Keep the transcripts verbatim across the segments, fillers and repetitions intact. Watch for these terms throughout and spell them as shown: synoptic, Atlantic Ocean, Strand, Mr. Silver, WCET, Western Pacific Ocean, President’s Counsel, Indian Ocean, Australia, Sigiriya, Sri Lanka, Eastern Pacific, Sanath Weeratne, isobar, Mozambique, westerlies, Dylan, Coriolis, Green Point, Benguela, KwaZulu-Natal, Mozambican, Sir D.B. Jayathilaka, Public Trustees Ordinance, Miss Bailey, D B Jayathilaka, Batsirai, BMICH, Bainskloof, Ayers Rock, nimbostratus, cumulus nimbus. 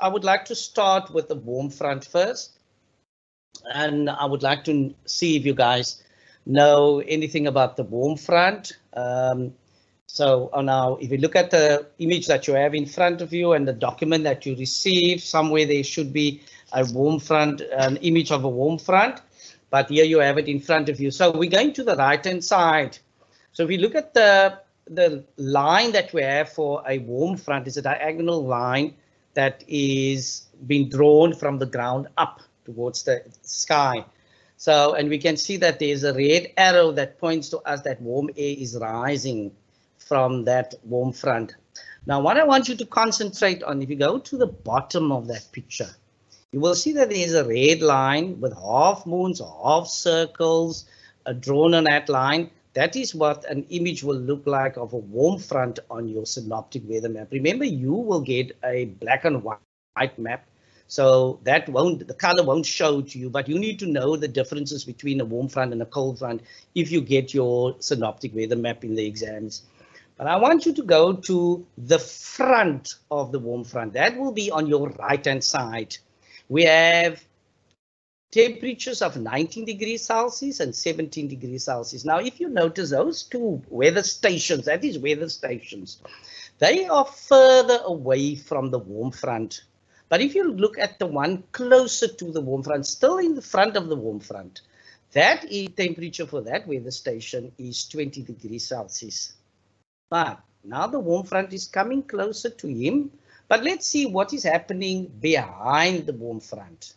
I would like to start with a warm front first, and I would like to see if you guys know anything about the warm front. Um, so now, if you look at the image that you have in front of you and the document that you receive, somewhere there should be a warm front, an image of a warm front, but here you have it in front of you. So we're going to the right hand side. So if you look at the the line that we have for a warm front, is a diagonal line that is being drawn from the ground up towards the sky. So, and we can see that there's a red arrow that points to us that warm air is rising from that warm front. Now, what I want you to concentrate on, if you go to the bottom of that picture, you will see that there's a red line with half moons, half circles uh, drawn on that line. That is what an image will look like of a warm front on your synoptic weather map. Remember, you will get a black and white map, so that won't, the color won't show to you, but you need to know the differences between a warm front and a cold front if you get your synoptic weather map in the exams. But I want you to go to the front of the warm front. That will be on your right hand side. We have temperatures of nineteen degrees Celsius and seventeen degrees Celsius. Now, if you notice those two weather stations, that is weather stations, they are further away from the warm front. But if you look at the one closer to the warm front, still in the front of the warm front, that is temperature for that weather station is twenty degrees Celsius. But now the warm front is coming closer to him. But let's see what is happening behind the warm front.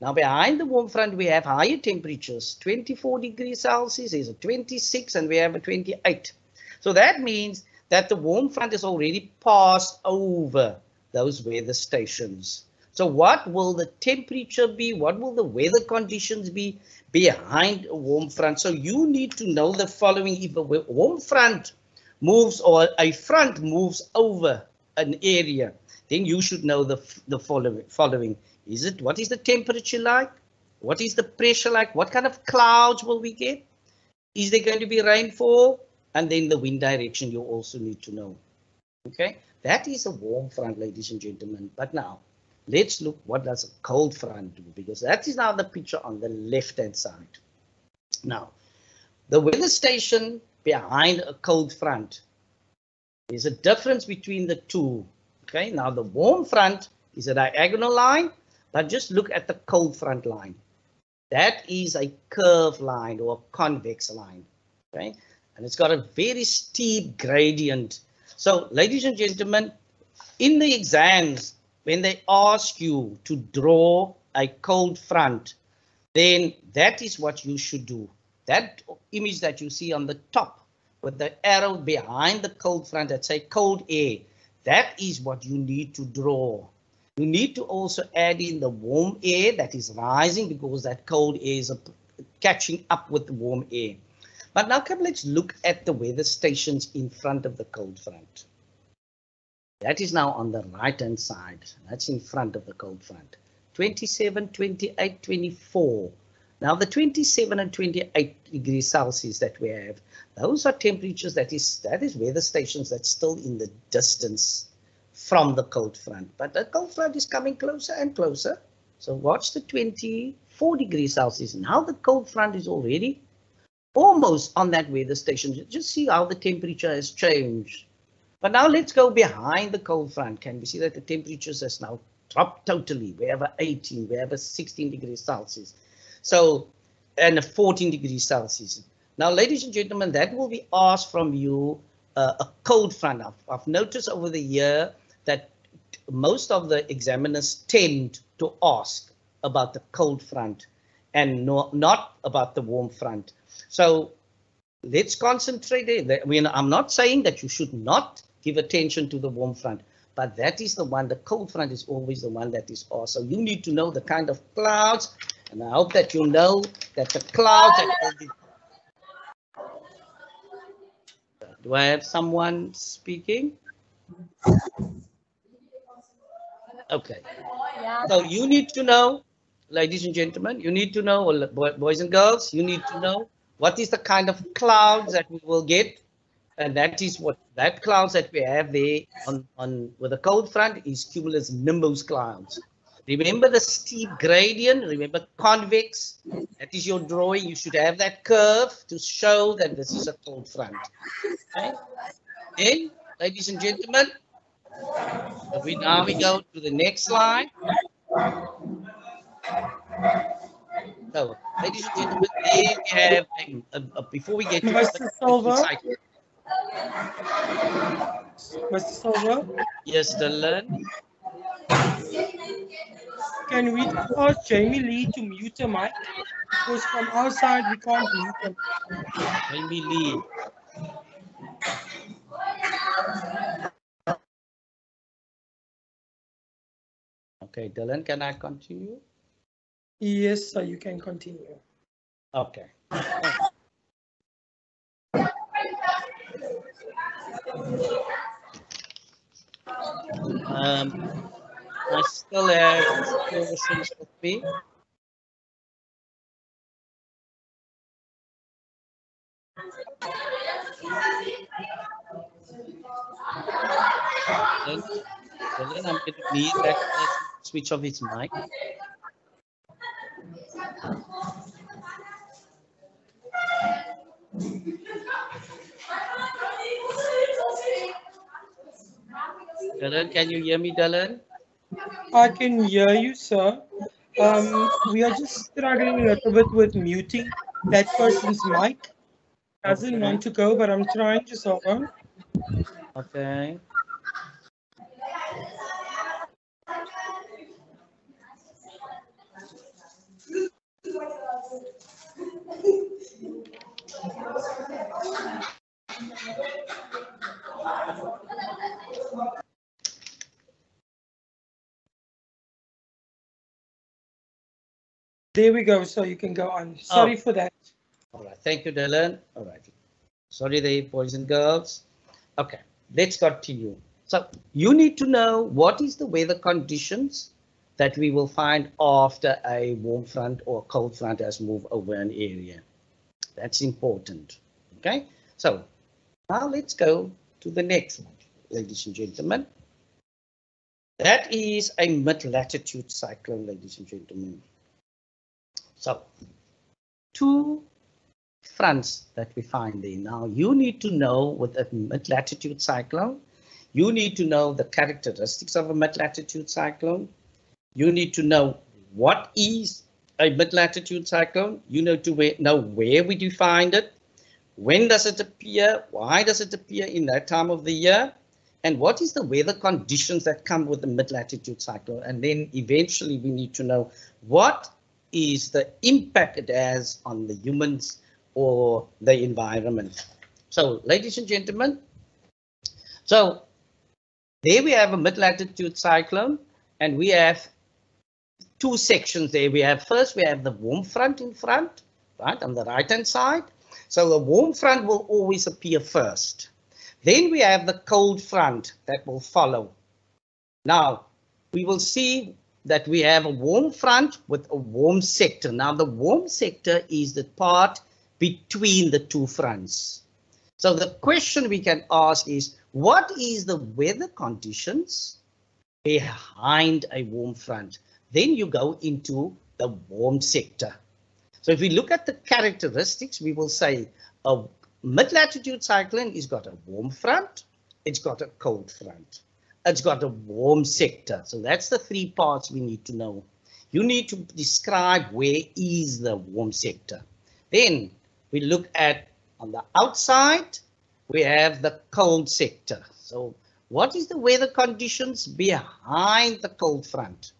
Now behind the warm front, we have higher temperatures, twenty-four degrees Celsius, is a twenty-six, and we have a twenty-eight. So that means that the warm front has already passed over those weather stations. So what will the temperature be? What will the weather conditions be behind a warm front? So you need to know the following. If a warm front moves or a front moves over an area, then you should know the, the following. following. Is it, what is the temperature like? What is the pressure like? What kind of clouds will we get? Is there going to be rainfall? And then the wind direction you also need to know. Okay, that is a warm front, ladies and gentlemen. But now let's look, what does a cold front do? Because that is now the picture on the left hand side. Now, the weather station behind a cold front, there's a difference between the two. Okay, now the warm front is a diagonal line. But just look at the cold front line. That is a curved line or a convex line, right? And it's got a very steep gradient. So, ladies and gentlemen, in the exams, when they ask you to draw a cold front, then that is what you should do. That image that you see on the top with the arrow behind the cold front that say cold air, that is what you need to draw. You need to also add in the warm air that is rising, because that cold air is catching up with the warm air. But now come, let's look at the weather stations in front of the cold front. That is now on the right hand side. That's in front of the cold front. twenty-seven, twenty-eight, twenty-four. Now the twenty-seven and twenty-eight degrees Celsius that we have, those are temperatures that is, that is weather stations that's still in the distance from the cold front, but the cold front is coming closer and closer. So watch the twenty-four degrees Celsius. Now the cold front is already almost on that weather station. Just see how the temperature has changed. But now let's go behind the cold front. Can we see that the temperatures has now dropped totally? We have a eighteen, we have a sixteen degrees Celsius. So, and a fourteen degrees Celsius. Now, ladies and gentlemen, that will be asked from you, uh, a cold front. I've, I've noticed over the year that most of the examiners tend to ask about the cold front and no, not about the warm front. So let's concentrate. I mean, I'm not saying that you should not give attention to the warm front, but that is the one, the cold front is always the one that is asked. So you need to know the kind of clouds, and I hope that you know that the clouds that will be. Do I have someone speaking? Okay, so you need to know, ladies and gentlemen, you need to know, or boys and girls, you need to know what is the kind of clouds that we will get And that is what that clouds that we have there on, on with a cold front is cumulus nimbus clouds. Remember the steep gradient, remember convex, that is your drawing. You should have that curve to show that this is a cold front. Okay. Then, ladies and gentlemen, we, now we go to the next slide. So, ladies and gentlemen, there we have, uh, uh, before we get to Mister Silver. Mister Silver? Yes, Dylan. Can we ask Jamie Lee to mute her mic? Because from our side, we can't mute her. Jamie Lee. Okay, Dylan, can I continue? Yes, sir, you can continue. Okay. Um, I still have conversations with me. Then, then I'm going to need that to switch off his mic. Dylan, can you hear me, Dylan? I can hear you, sir. Um, we are just struggling a little bit with muting that person's mic. Doesn't okay. want to go, but I'm trying to solve it. Okay. There we go, so you can go on. Sorry oh. for that. All right, thank you, Dylan. All right. Sorry there, boys and girls. Okay, let's continue. So you need to know what is the weather conditions that we will find after a warm front or cold front has moved over an area. That's important. Okay, so now let's go to the next one, ladies and gentlemen. That is a mid-latitude cyclone, ladies and gentlemen. So, two fronts that we find there. Now, you need to know with a mid-latitude cyclone, you need to know the characteristics of a mid-latitude cyclone. You need to know what is a mid-latitude cyclone. You know to where, know where we defined it. When does it appear? Why does it appear in that time of the year? And what is the weather conditions that come with the mid-latitude cyclone? And then eventually we need to know what is the impact it has on the humans or the environment. So, ladies and gentlemen, so there we have a mid-latitude cyclone, and we have two sections there. We have first, we have the warm front in front, right, on the right-hand side. So the warm front will always appear first. Then we have the cold front that will follow. Now, we will see that we have a warm front with a warm sector. Now, the warm sector is the part between the two fronts. So the question we can ask is, what is the weather conditions behind a warm front? Then you go into the warm sector. So if we look at the characteristics, we will say a mid-latitude cyclone has got a warm front, it's got a cold front. It's got a warm sector. So that's the three parts we need to know. You need to describe where is the warm sector. Then we look at on the outside, we have the cold sector. So what is the weather conditions behind the cold front?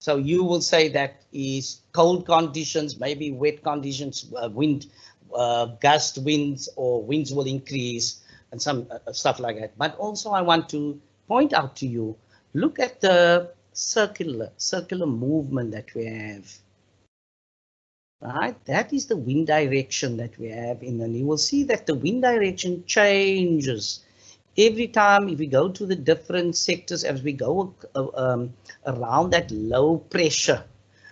So you will say that is cold conditions, maybe wet conditions, uh, wind, uh, gust winds or winds will increase and some uh, stuff like that. But also I want to point out to you, look at the circular circular movement that we have, right? That is the wind direction that we have in, and you will see that the wind direction changes every time if we go to the different sectors. As we go uh, um, around that low pressure,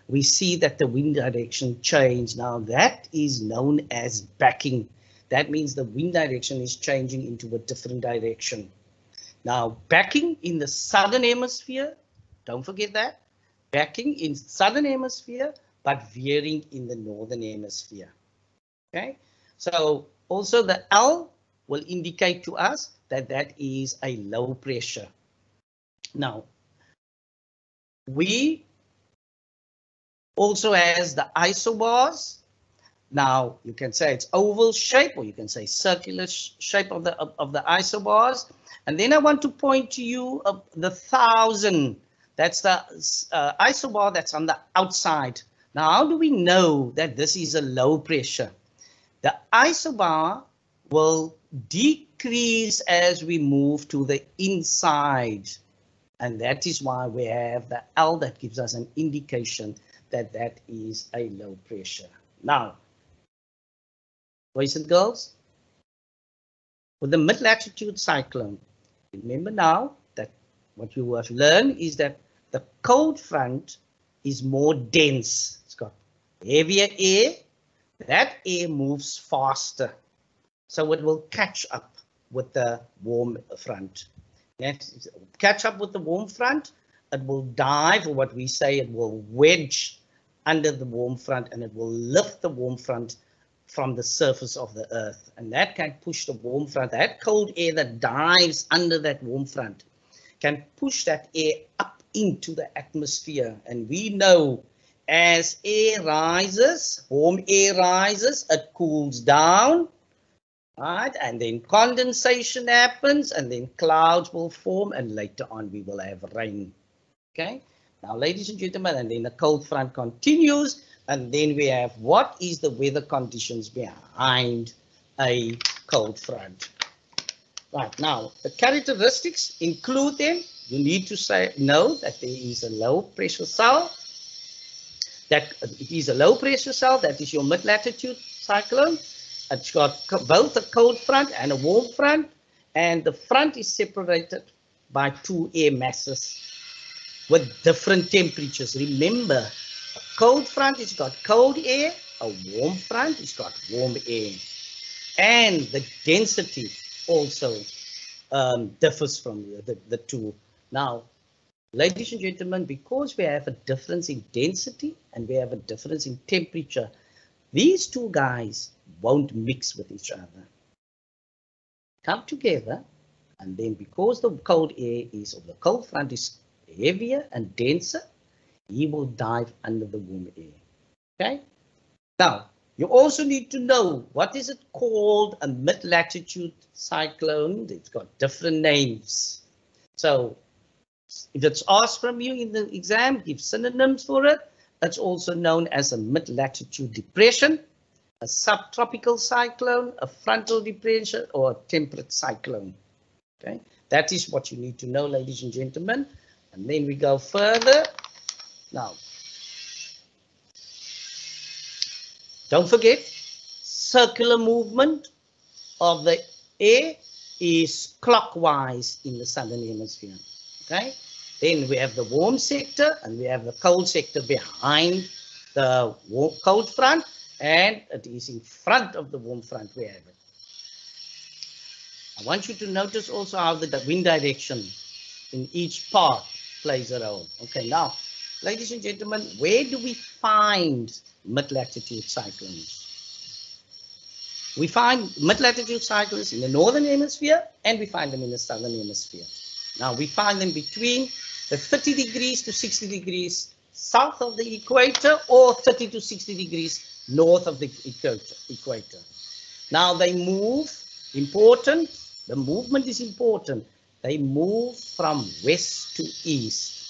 we see that the wind direction change. Now that is known as backing. that means the wind direction is changing into a different direction. Now, backing in the southern hemisphere, don't forget that, backing in southern hemisphere, but veering in the northern hemisphere. Okay, so also the L will indicate to us that that is a low pressure. Now, we also has the isobars. Now you can say it's oval shape, or you can say circular sh shape of the of, of the isobars. And then I want to point to you uh, the thousand. That's the uh, isobar that's on the outside. Now, how do we know that this is a low pressure? The isobar will decrease as we move to the inside. And that is why we have the L that gives us an indication that that is a low pressure. Now, boys and girls, with the mid-latitude cyclone, remember now that what you have learned is that the cold front is more dense. It's got heavier air. That air moves faster, so it will catch up with the warm front. That's, catch up with the warm front, it will dive, or what we say, it will wedge under the warm front, and it will lift the warm front from the surface of the earth. And that can push the warm front, that cold air that dives under that warm front, can push that air up into the atmosphere. And we know as air rises, warm air rises, it cools down, right? And then condensation happens, and then clouds will form, and later on we will have rain. Okay, now ladies and gentlemen, and then the cold front continues, and then we have what is the weather conditions behind a cold front. Right, now the characteristics include them. You need to say know that there is a low pressure cell, that it is a low pressure cell, that is your mid-latitude cyclone. It's got both a cold front and a warm front, and the front is separated by two air masses with different temperatures. Remember, a cold front has got cold air, a warm front has got warm air, and the density also um, differs from the, the two. Now, ladies and gentlemen, because we have a difference in density and we have a difference in temperature, these two guys won't mix with each other. Come together, and then because the cold air is, or the cold front is heavier and denser, he will dive under the warm air. Okay. Now, you also need to know what is it called a mid-latitude cyclone. It's got different names. So if it's asked from you in the exam, give synonyms for it. It's also known as a mid-latitude depression, a subtropical cyclone, a frontal depression, or a temperate cyclone. Okay, that is what you need to know, ladies and gentlemen. And then we go further. Now, don't forget, circular movement of the air is clockwise in the southern hemisphere. Okay, then we have the warm sector and we have the cold sector behind the warm, cold front, and it is in front of the warm front we have it. I want you to notice also how the wind direction in each part plays a role. Okay, now, ladies and gentlemen, where do we find mid-latitude cyclones? We find mid-latitude cyclones in the northern hemisphere, and we find them in the southern hemisphere. Now, we find them between the thirty degrees to sixty degrees south of the equator, or thirty to sixty degrees north of the equator. Now, they move, important, the movement is important. They move from west to east.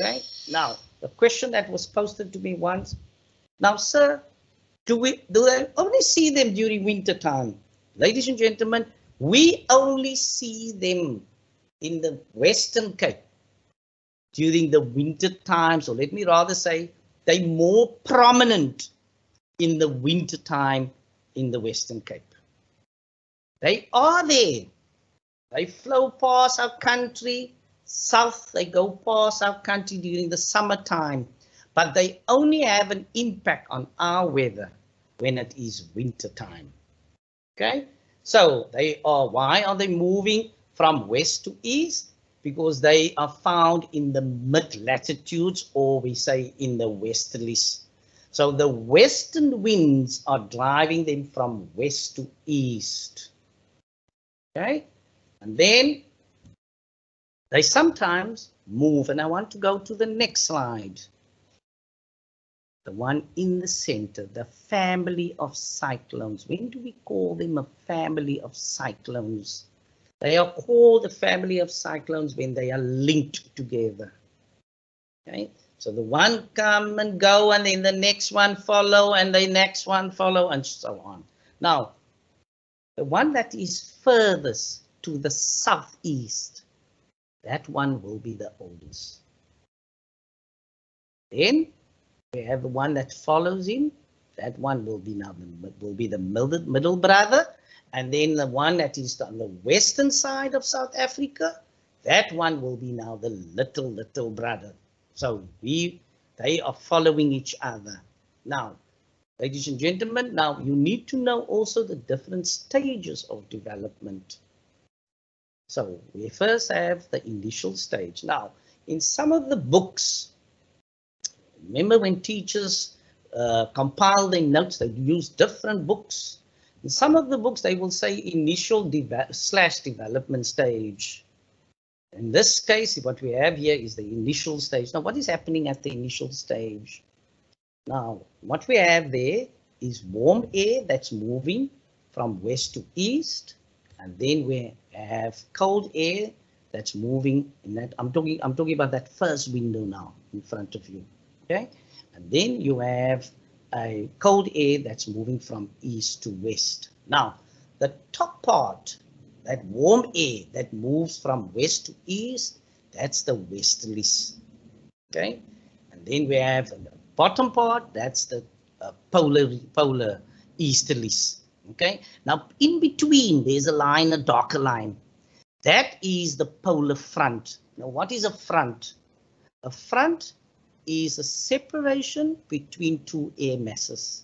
Okay, now, the question that was posted to me once, now, sir, do we do I only see them during winter time? Ladies and gentlemen, we only see them in the Western Cape during the winter time, so let me rather say they're more prominent in the winter time in the Western Cape. They are there. They flow past our country, south, they go past our country during the summertime, but they only have an impact on our weather when it is winter time. Okay, so they are, why are they moving from west to east? Because they are found in the mid-latitudes, or we say in the westerlies. So the western winds are driving them from west to east. Okay, and then they sometimes move, and I want to go to the next slide. The one in the center, the family of cyclones. When do we call them a family of cyclones? They are called the family of cyclones when they are linked together. Okay, so the one come and go, and then the next one follow, and the next one follow, and so on. Now, the one that is furthest to the southeast, that one will be the oldest. Then we have the one that follows him. That one will be now the, will be the middle, middle brother, and then the one that is on the western side of South Africa. That one will be now the little little brother. So we they are following each other. Now, ladies and gentlemen, now you need to know also the different stages of development. So we first have the initial stage. Now, in some of the books, remember when teachers uh, compile their notes, they use different books. In some of the books, they will say initial deve- slash development stage. In this case, what we have here is the initial stage. Now, what is happening at the initial stage? Now, what we have there is warm air that's moving from west to east, and then we have cold air that's moving in that. I'm talking, I'm talking about that first window now in front of you. Okay, and then you have a cold air that's moving from east to west. Now, the top part, that warm air that moves from west to east, that's the westerlies. Okay, and then we have the bottom part, that's the uh, polar, polar easterlies. Okay, now in between there's a line, a darker line. That is the polar front. Now, what is a front? A front is a separation between two air masses.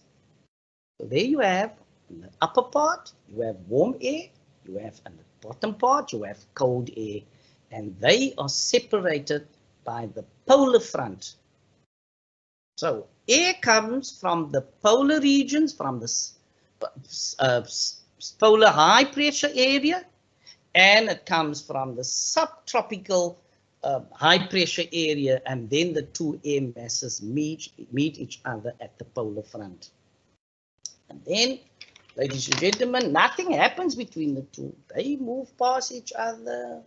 So there you have, in the upper part, you have warm air, you have in the bottom part, you have cold air, and they are separated by the polar front. So air comes from the polar regions, from the uh, polar high pressure area, and it comes from the subtropical Uh, high pressure area, and then the two air masses meet, meet each other at the polar front. And then, ladies and gentlemen, nothing happens between the two. They move past each other,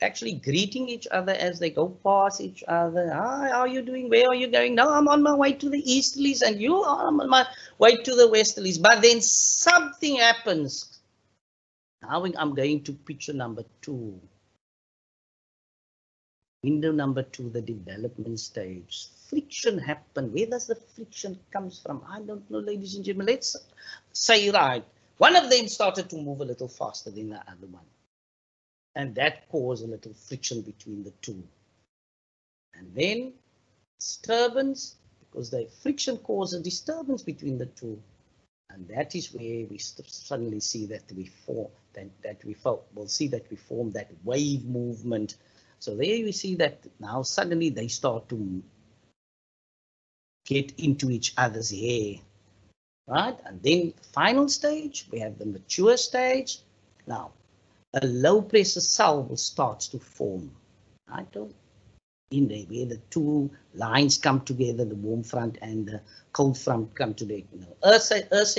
actually greeting each other as they go past each other. Hi, how are you doing? Where are you going? No, I'm on my way to the easterlies, and you are on my way to the westerlies. But then something happens. Now I'm going to picture number two. Window number two, the development stage. Friction happened. Where does the friction comes from? I don't know, ladies and gentlemen. Let's say, right, one of them started to move a little faster than the other one, and that caused a little friction between the two. And then disturbance, because the friction caused a disturbance between the two, and that is where we suddenly see that we form that that we form, we'll see that we form that wave movement. So there you see that now suddenly they start to get into each other's hair, right? And then final stage, we have the mature stage. Now, a low pressure salvo starts to form, right? In there, where the two lines come together, the warm front and the cold front come together. Now, earth, earth,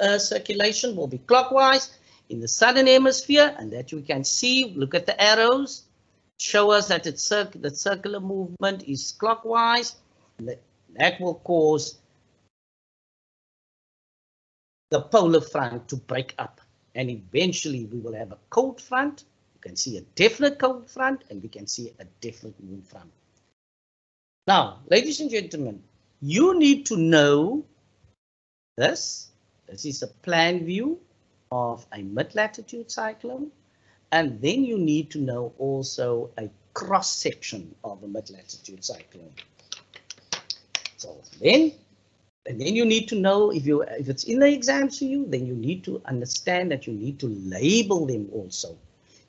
earth circulation will be clockwise in the southern hemisphere, and that you can see, look at the arrows. Show us that it's circ the circular movement is clockwise. That will cause the polar front to break up, and eventually we will have a cold front. You can see a definite cold front, and we can see a definite warm front. Now, ladies and gentlemen, you need to know this. This is a plan view of a mid-latitude cyclone. And then you need to know also a cross-section of a mid-latitude cyclone. So then And then you need to know if you if it's in the exams for you, then you need to understand that you need to label them also.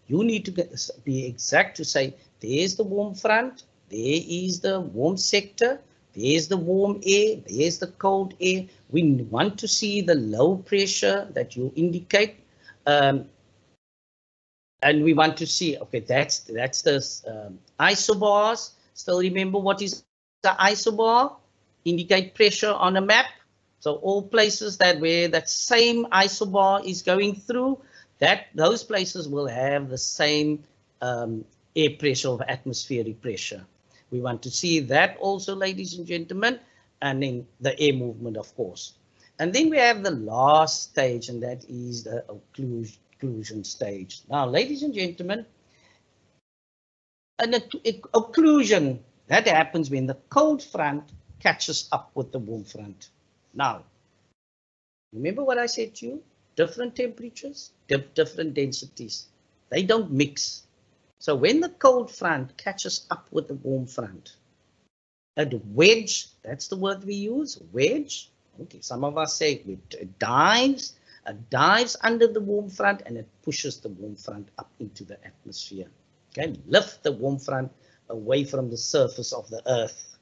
You need to get, be exact to say, there's the warm front, there is the warm sector, there's the warm air, there's the cold air. We want to see the low pressure that you indicate. Um, and we want to see, okay, that's that's the um, isobars. Still remember what is the isobar? Indicate pressure on a map. So all places that where that same isobar is going through, that those places will have the same um, air pressure or atmospheric pressure. We want to see that also, ladies and gentlemen, and then the air movement, of course. And then we have the last stage, and that is the occlusion stage. Now, ladies and gentlemen, an occlusion, that happens when the cold front catches up with the warm front. Now, remember what I said to you? Different temperatures, different densities. They don't mix. So when the cold front catches up with the warm front, a wedge, that's the word we use, wedge. Okay, some of us say it dives, it dives under the warm front and it pushes the warm front up into the atmosphere. Okay, lift the warm front away from the surface of the earth.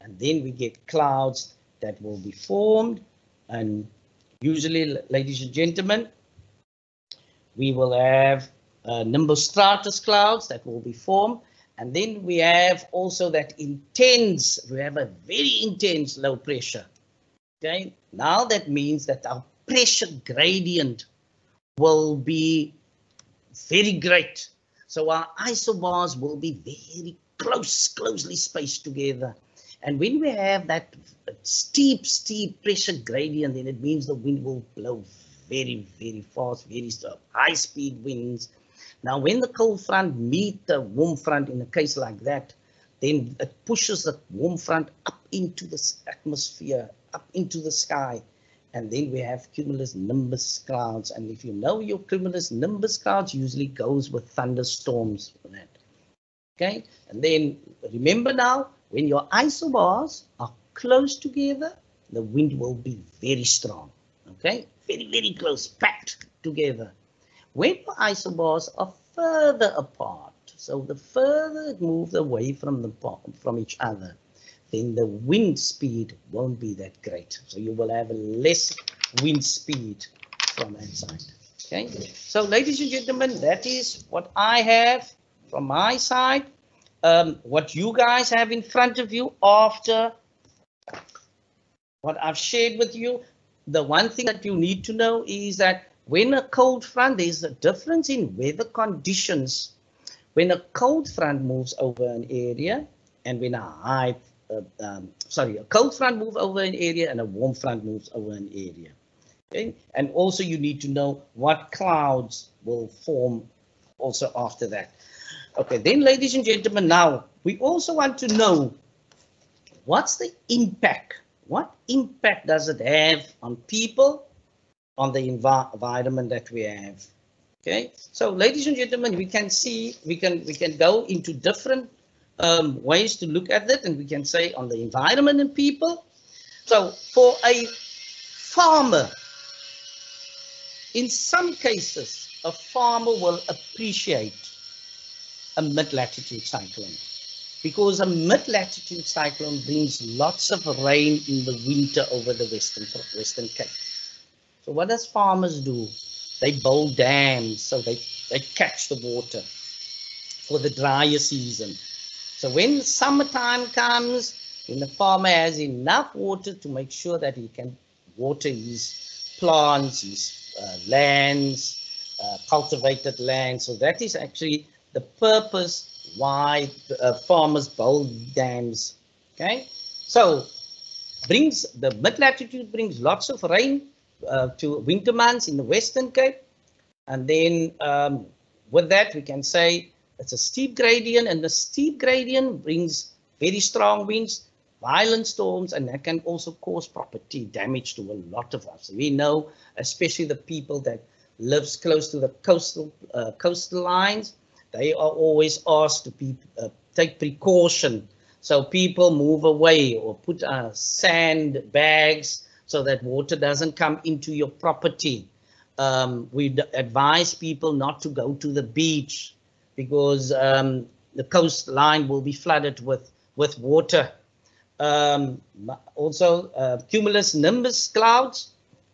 And then we get clouds that will be formed. And usually, ladies and gentlemen, we will have Uh, nimbostratus clouds that will be formed, and then we have also that intense, we have a very intense low pressure. Okay, now that means that our pressure gradient will be very great. So our isobars will be very close, closely spaced together. And when we have that steep, steep pressure gradient, then it means the wind will blow very, very fast, very strong, high speed winds. Now, when the cold front meets the warm front in a case like that, then it pushes the warm front up into the atmosphere, up into the sky, and then we have cumulus nimbus clouds. And if you know your cumulus nimbus clouds, usually goes with thunderstorms. For that. Okay, and then remember now, when your isobars are close together, the wind will be very strong. Okay, very, very close, packed together. When the isobars are further apart, so the further it moves away from the from each other, then the wind speed won't be that great. So you will have less wind speed from that side. Okay. So, ladies and gentlemen, that is what I have from my side. Um, what you guys have in front of you after what I've shared with you, the one thing that you need to know is that when a cold front, there's a difference in weather conditions. When a cold front moves over an area, and when a high, uh, um, sorry, a cold front moves over an area and a warm front moves over an area. Okay? And also you need to know what clouds will form also after that. Okay, then ladies and gentlemen, now we also want to know what's the impact? What impact does it have on people? On the envi environment that we have. Okay, so ladies and gentlemen, we can see, we can we can go into different um, ways to look at it, and we can say on the environment and people. So for a farmer, in some cases, a farmer will appreciate a mid-latitude cyclone, because a mid-latitude cyclone brings lots of rain in the winter over the Western, Western Cape. So what does farmers do? They build dams, so they, they catch the water for the drier season. So when summertime comes, when the farmer has enough water to make sure that he can water his plants, his uh, lands, uh, cultivated land. So that is actually the purpose why uh, farmers build dams. Okay, so brings the mid-latitude brings lots of rain. Uh, to winter months in the Western Cape, and then um, with that we can say it's a steep gradient, and the steep gradient brings very strong winds, violent storms, and that can also cause property damage to a lot of us. We know, especially the people that lives close to the coastal uh, coastal lines, they are always asked to be, uh, take precaution. So people move away or put uh, sand bags so that water doesn't come into your property. Um, we advise people not to go to the beach because um, the coastline will be flooded with, with water. Um, also, uh, cumulus nimbus clouds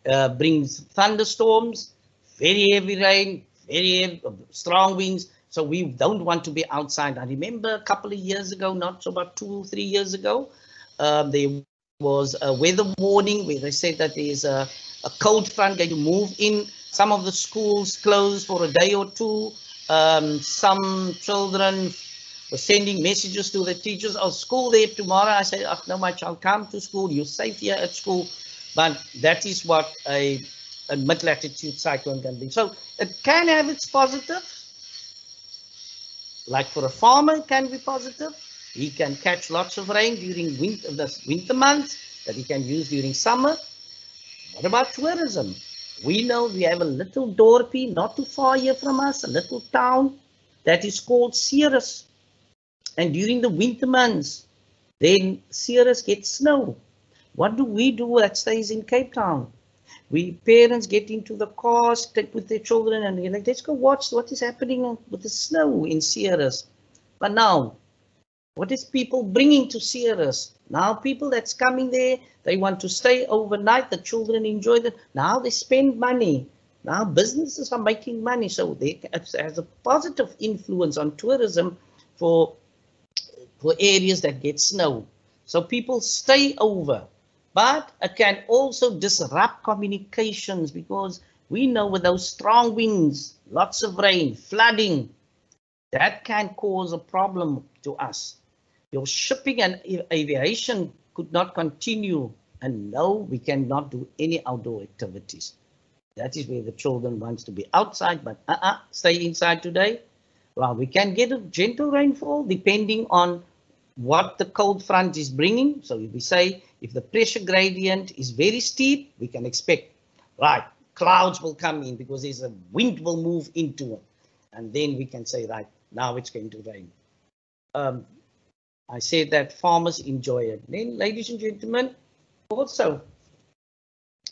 uh, brings thunderstorms, very heavy rain, very heavy, strong winds. So we don't want to be outside. I remember a couple of years ago, not so about two or three years ago, uh, there was a weather warning where they said that there is a, a cold front going to move in. Some of the schools closed for a day or two. Um, some children were sending messages to the teachers, oh, school there tomorrow. I said, oh, no, my child, come to school. You're safe here at school. But that is what a, a mid-latitude cyclone can be. So it can have its positive. Like for a farmer, it can be positive. He can catch lots of rain during winter, the winter months that he can use during summer. What about tourism? We know we have a little dorpy not too far here from us, a little town that is called Ceres. And during the winter months, then Ceres gets snow. What do we do that stays in Cape Town? We parents get into the cars, take with their children, and we're like, let's go watch what is happening with the snow in Ceres. But now, what is people bringing to Ceres? Now people that's coming there, they want to stay overnight, the children enjoy it. Now they spend money. Now businesses are making money, so they, it has a positive influence on tourism for, for areas that get snow. So people stay over. But it can also disrupt communications because we know with those strong winds, lots of rain, flooding, that can cause a problem to us. Your shipping and aviation could not continue, and no, we cannot do any outdoor activities. That is where the children wants to be outside, but uh-uh, stay inside today. Well, we can get a gentle rainfall depending on what the cold front is bringing. So if we say if the pressure gradient is very steep, we can expect, right, clouds will come in because there's a wind will move into it. And then we can say, right, now it's going to rain. Um, I said that farmers enjoy it. Then, ladies and gentlemen, also,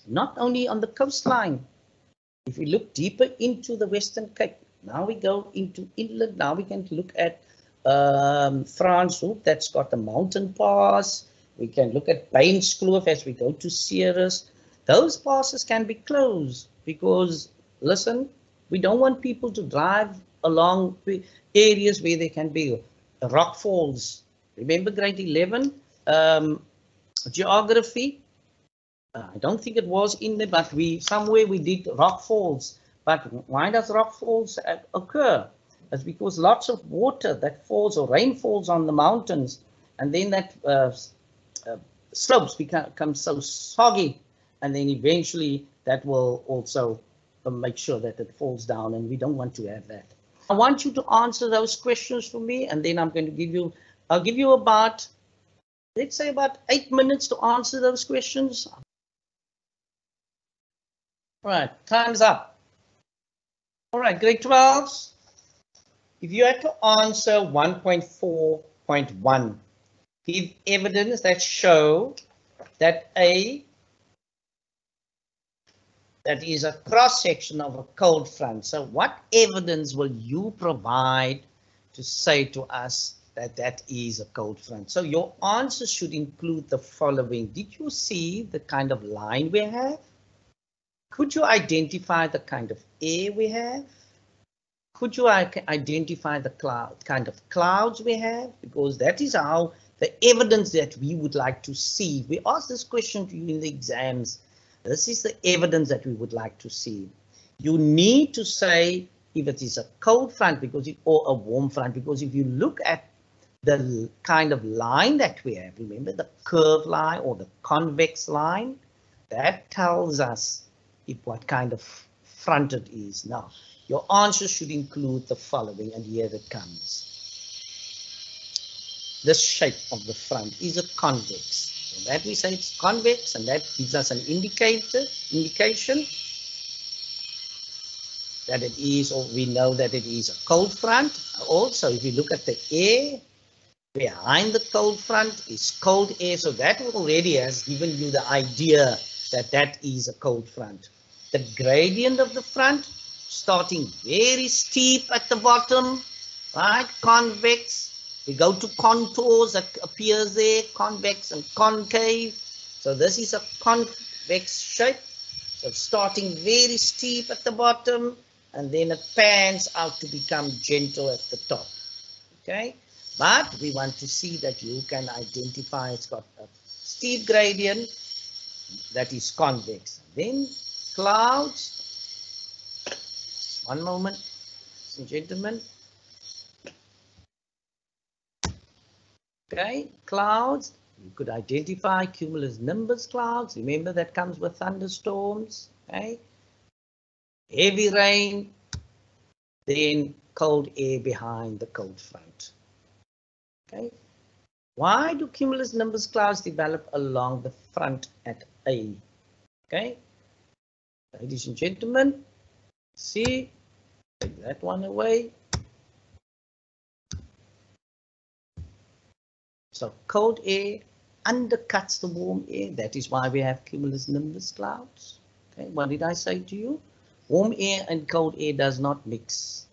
not only on the coastline, if we look deeper into the Western Cape, now we go into inland, now we can look at Um, Franschhoek, that's got the mountain pass. We can look at Bainskloof as we go to Ceres. Those passes can be closed because, listen, we don't want people to drive along areas where there can be rock falls. Remember grade eleven um, geography? Uh, I don't think it was in there, but we somewhere we did rock falls. But why does rock falls occur? It's because lots of water that falls or rain falls on the mountains, and then that uh, uh, slopes become, become so soggy, and then eventually that will also uh, make sure that it falls down, and we don't want to have that. I want you to answer those questions for me, and then I'm going to give you, I'll give you about, let's say about eight minutes to answer those questions. All right, time's up. All right, grade twelves. If you had to answer one point four point one, give evidence that show that A, that is a cross-section of a cold front. So what evidence will you provide to say to us that that is a cold front? So your answer should include the following. Did you see the kind of line we have? Could you identify the kind of air we have? Could you identify the cloud, kind of clouds we have? Because that is how the evidence that we would like to see. We ask this question to you in the exams. This is the evidence that we would like to see. You need to say if it is a cold front because it, or a warm front, because if you look at the kind of line that we have, remember the curved line or the convex line, that tells us if what kind of front it is now. Your answer should include the following, and here it comes. The shape of the front is a convex. So that we say it's convex, and that gives us an indicator, indication that it is, or we know that it is a cold front. Also, if you look at the air, behind the cold front is cold air, so that already has given you the idea that that is a cold front. The gradient of the front, starting very steep at the bottom, right, convex, we go to contours that appears there, convex and concave. So this is a convex shape. So starting very steep at the bottom, and then it pans out to become gentle at the top. Okay, but we want to see that you can identify it's got a steep gradient that is convex. Then clouds. One moment, ladies and gentlemen. Okay, clouds, you could identify cumulus nimbus clouds. Remember that comes with thunderstorms, okay? Heavy rain, then cold air behind the cold front, okay? Why do cumulus nimbus clouds develop along the front at A? Okay, ladies and gentlemen, see, take that one away. So cold air undercuts the warm air. That is why we have cumulus nimbus clouds. Okay, what did I say to you? Warm air and cold air does not mix,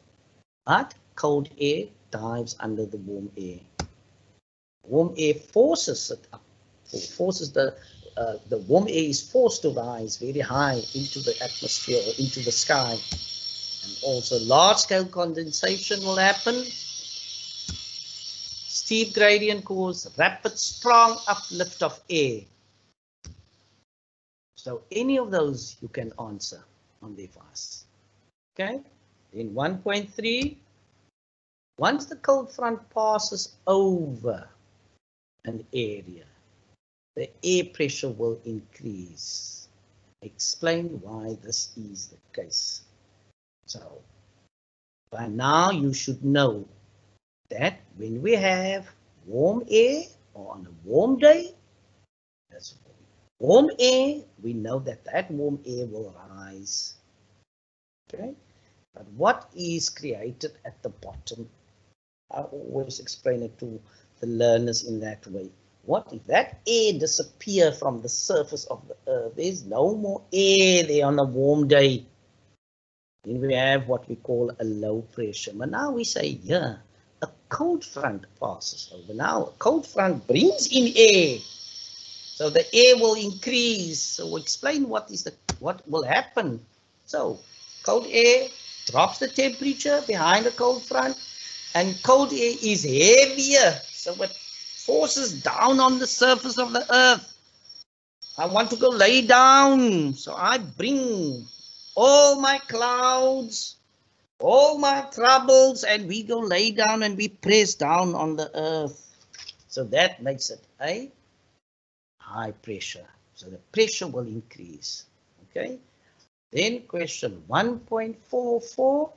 but cold air dives under the warm air. Warm air forces it up, or forces the Uh, the warm air is forced to rise very high into the atmosphere or into the sky, and also large-scale condensation will happen. Steep gradient causes rapid, strong uplift of air. So any of those you can answer on the fast. Okay. In one point three, once the cold front passes over an area, the air pressure will increase. Explain why this is the case. So, by now you should know that when we have warm air or on a warm day, that's warm air, we know that that warm air will rise. Okay, but what is created at the bottom? I always explain it to the learners in that way. What if that air disappear from the surface of the earth? There's no more air there on a warm day. Then we have what we call a low pressure. But now we say, yeah, a cold front passes over. Now a cold front brings in air. So the air will increase. So we'll explain what is the what will happen. So cold air drops the temperature behind the cold front, and cold air is heavier. So what forces down on the surface of the earth. I want to go lay down, so I bring all my clouds, all my troubles, and we go lay down and we press down on the earth. So that makes it a high pressure. So the pressure will increase. Okay. Then question one point four four.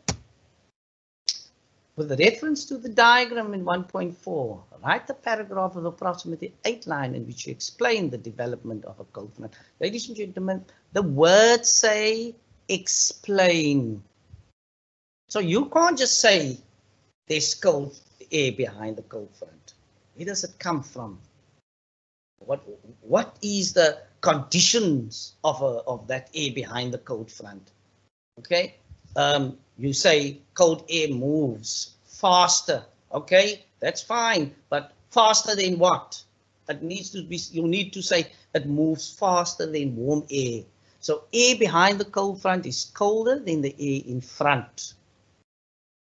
With reference to the diagram in one point four, write the paragraph of approximately eight line in which you explain the development of a cold front. Ladies and gentlemen, the words say explain. So you can't just say there's cold air behind the cold front. Where does it come from? What what is the conditions of a, of that air behind the cold front? Okay. Um, you say cold air moves faster, okay, that's fine, but faster than what? It needs to be, you need to say it moves faster than warm air. So air behind the cold front is colder than the air in front.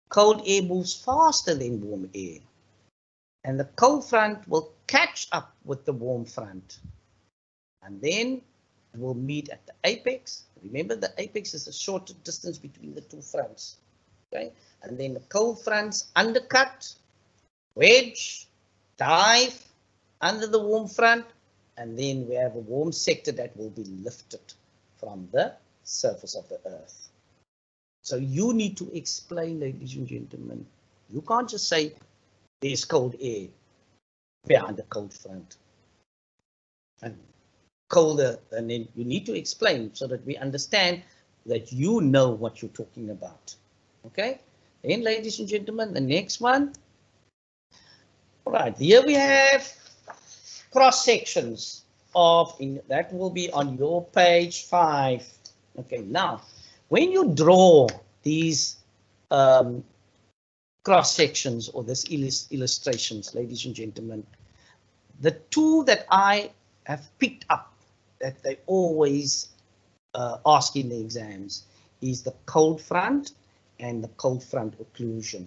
Cold air moves faster than warm air, and the cold front will catch up with the warm front, and then it will meet at the apex. Remember, the apex is the shorter distance between the two fronts, okay? And then the cold fronts undercut, wedge, dive under the warm front, and then we have a warm sector that will be lifted from the surface of the earth. So you need to explain, ladies and gentlemen. You can't just say there's cold air behind the cold front. And colder, and then you need to explain so that we understand that you know what you're talking about. Okay, then ladies and gentlemen, the next one. right, here we have cross sections of, in, that will be on your page five. Okay, now when you draw these um, cross sections or these illust illustrations, ladies and gentlemen, the two that I have picked up that they always uh, ask in the exams is the cold front and the cold front occlusion.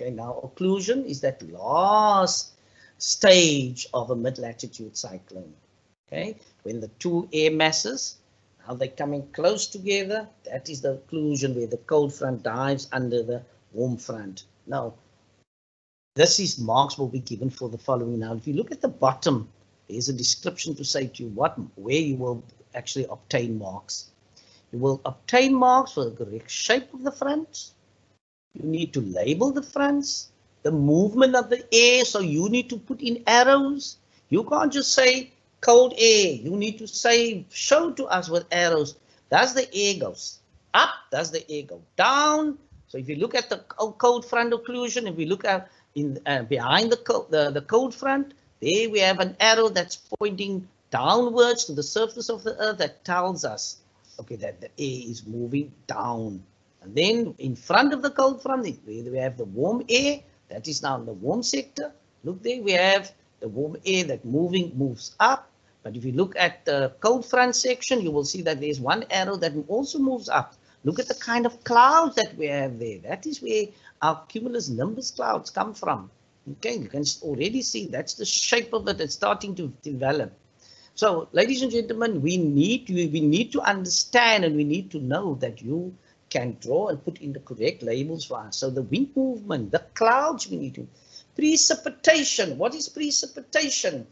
Okay, now occlusion is that last stage of a mid-latitude cyclone. Okay, when the two air masses, how they're coming close together, that is the occlusion where the cold front dives under the warm front. Now, this is marks will be given for the following. Now, if you look at the bottom, there's a description to say to you what, where you will actually obtain marks. You will obtain marks for the correct shape of the front. You need to label the fronts, the movement of the air, so you need to put in arrows. You can't just say cold air. You need to say, show to us with arrows. Does the air go up? Does the air go down? So if you look at the cold front occlusion, if we look at in uh, behind the, the, the cold front, there we have an arrow that's pointing downwards to the surface of the earth that tells us, okay, that the air is moving down. And then in front of the cold front, we have the warm air that is now in the warm sector. Look there, we have the warm air that moving moves up. But if you look at the cold front section, you will see that there's one arrow that also moves up. Look at the kind of clouds that we have there. That is where our cumulus nimbus clouds come from. Okay, you can already see that's the shape of it. It's starting to develop. So, ladies and gentlemen, we need we, we need to understand and we need to know that you can draw and put in the correct labels for us. So the wind movement, the clouds we need to. Precipitation. What is precipitation?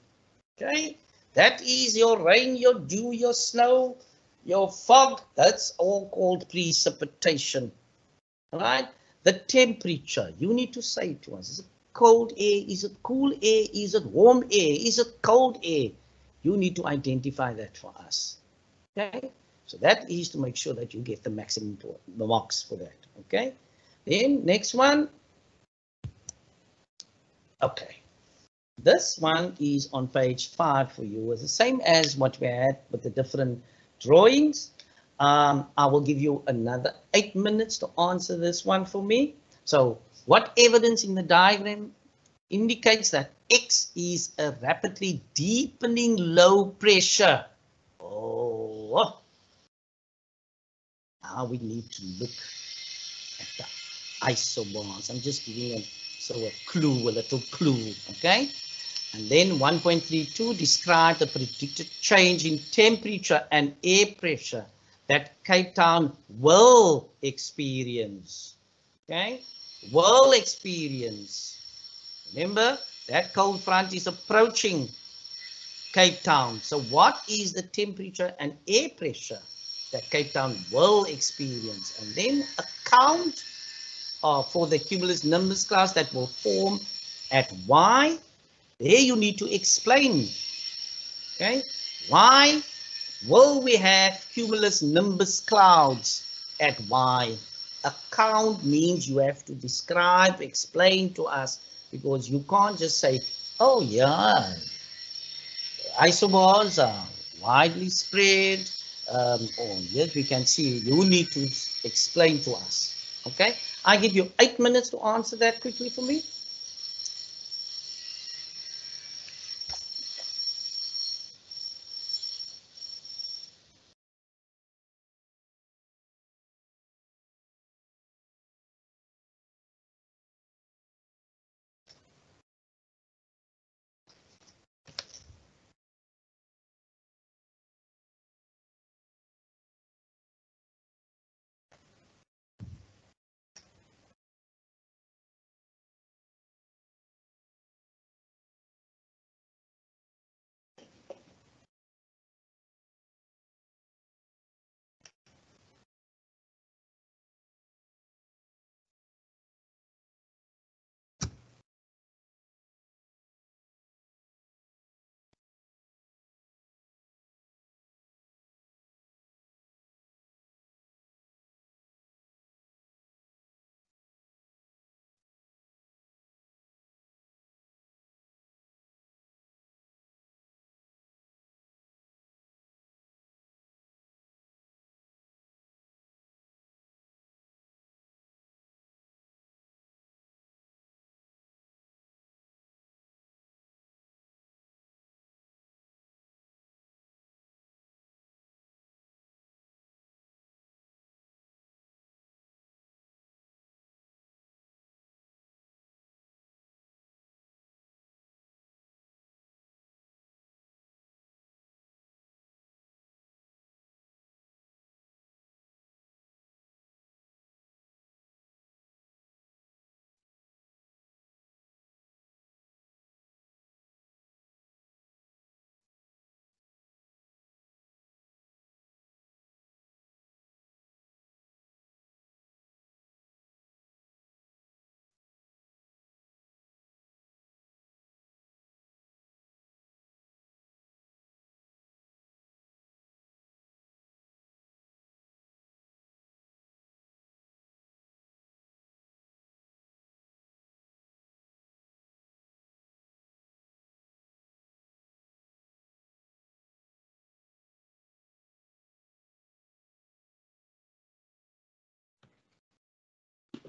Okay, that is your rain, your dew, your snow, your fog. That's all called precipitation. All right. The temperature. You need to say to us, is it cold air? Is it cool air? Is it warm air? Is it cold air? You need to identify that for us. Okay. So that is to make sure that you get the maximum marks for that. Okay. Then next one. Okay. This one is on page five for you. It's the same as what we had with the different drawings. Um, I will give you another eight minutes to answer this one for me. So what evidence in the diagram indicates that X is a rapidly deepening low pressure? Oh, now we need to look at the isobars. I'm just giving them so a clue, a little clue, okay? And then one point three two, describe the predicted change in temperature and air pressure that Cape Town will experience. Okay, will experience. Remember that cold front is approaching Cape Town. So what is the temperature and air pressure that Cape Town will experience? And then account uh, for the cumulus nimbus clouds that will form at Y. There you need to explain, okay, why will we have cumulus nimbus clouds at Y? Account means you have to describe, explain to us, because you can't just say, oh yeah, isobars are widely spread, um, or yet we can see, you need to explain to us, okay? I give you eight minutes to answer that quickly for me.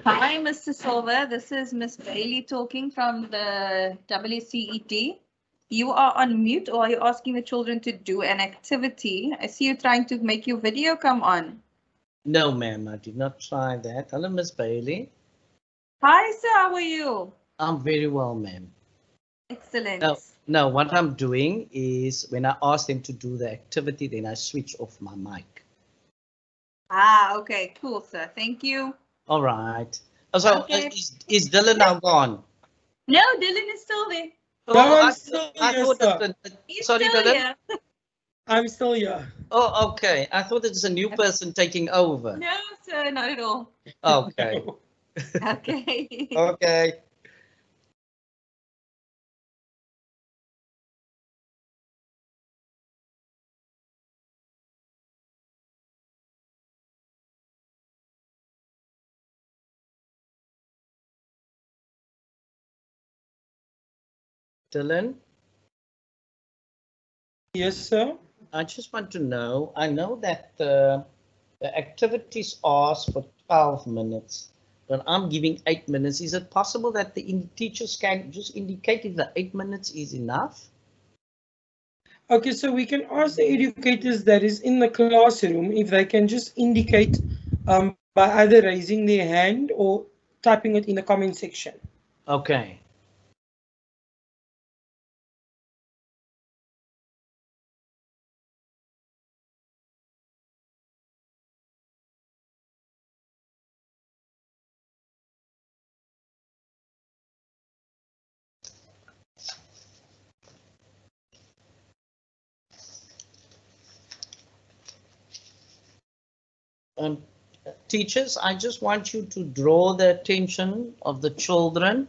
Hi, Mister Silver. This is Miss Bailey talking from the W C E T. You are on mute, or are you asking the children to do an activity? I see you trying to make your video come on. No, ma'am, I did not try that. Hello, Miss Bailey. Hi, sir. How are you? I'm very well, ma'am. Excellent. No, no, what I'm doing is when I ask them to do the activity, then I switch off my mic. Ah, okay. Cool, sir. Thank you. All right. So okay. is, is Dylan now gone? No, Dylan is still there. Oh, I'm still I, here, I thought it's a, sorry, still Dylan. Here. I'm still here. Oh, okay. I thought it was a new person taking over. No, sir, not at all. Okay. Okay. Okay. Dylan? Yes, sir. I just want to know, I know that uh, the activities asked for twelve minutes, but I'm giving eight minutes. Is it possible that the in teachers can just indicate if the eight minutes is enough? Okay, so we can ask the educators that is in the classroom if they can just indicate um, by either raising their hand or typing it in the comment section. Okay. Um, teachers, I just want you to draw the attention of the children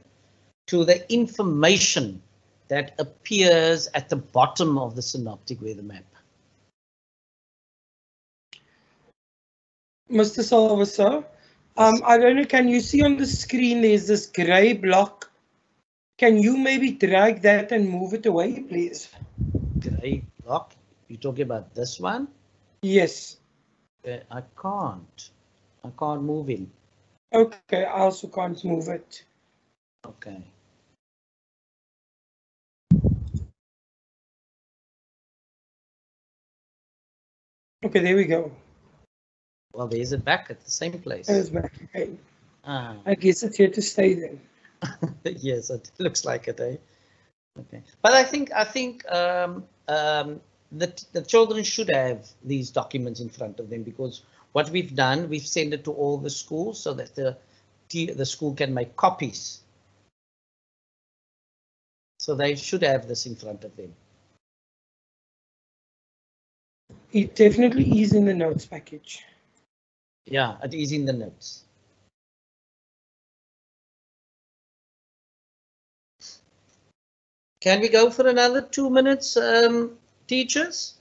to the information that appears at the bottom of the synoptic weather map. Mister Silver, sir, um, I don't know, can you see on the screen there's this grey block? Can you maybe drag that and move it away, please? Grey block? You're talking about this one? Yes. I can't. I can't move it. Okay, I also can't move it. Okay. Okay, there we go. Well, there's it back at the same place. It's back again. Ah. I guess it's here to stay then. Yes, it looks like it, eh? Okay. But I think, I think, um, um, that the children should have these documents in front of them, because what we've done, we've sent it to all the schools so that the the school can make copies. So they should have this in front of them. It definitely is in the notes package. Yeah, it is in the notes. Can we go for another two minutes? Um, Teachers?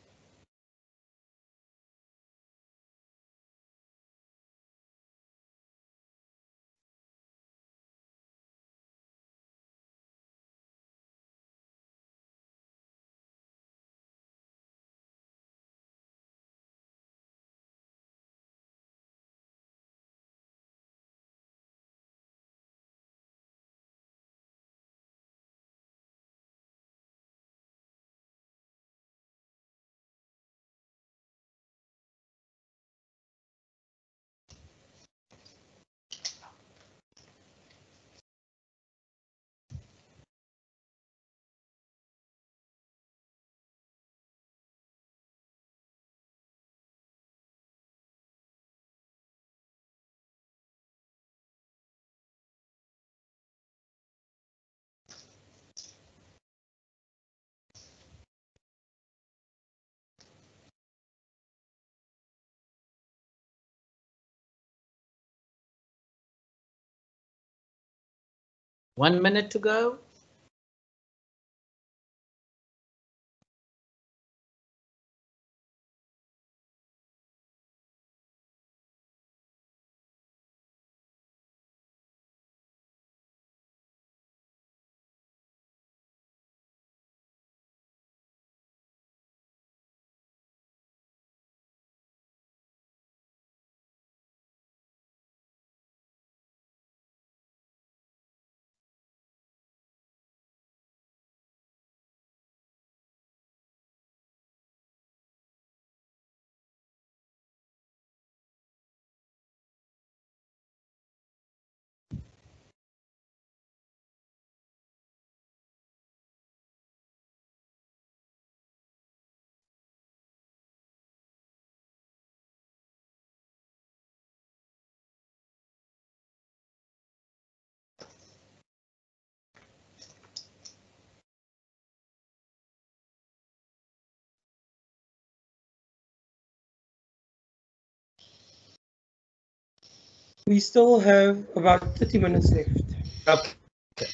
One minute to go. We still have about thirty minutes left. Okay. Okay.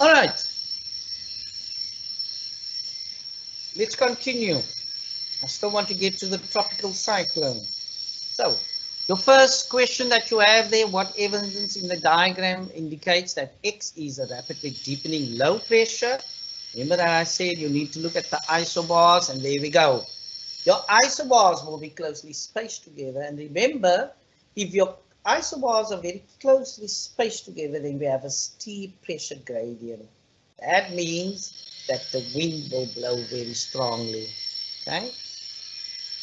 All right. Let's continue. I still want to get to the tropical cyclone. So, your first question that you have there, what evidence in the diagram indicates that X is a rapidly deepening low pressure? Remember that I said you need to look at the isobars, and there we go. Your isobars will be closely spaced together. And remember, if your isobars are very closely spaced together, then we have a steep pressure gradient. That means that the wind will blow very strongly. Okay?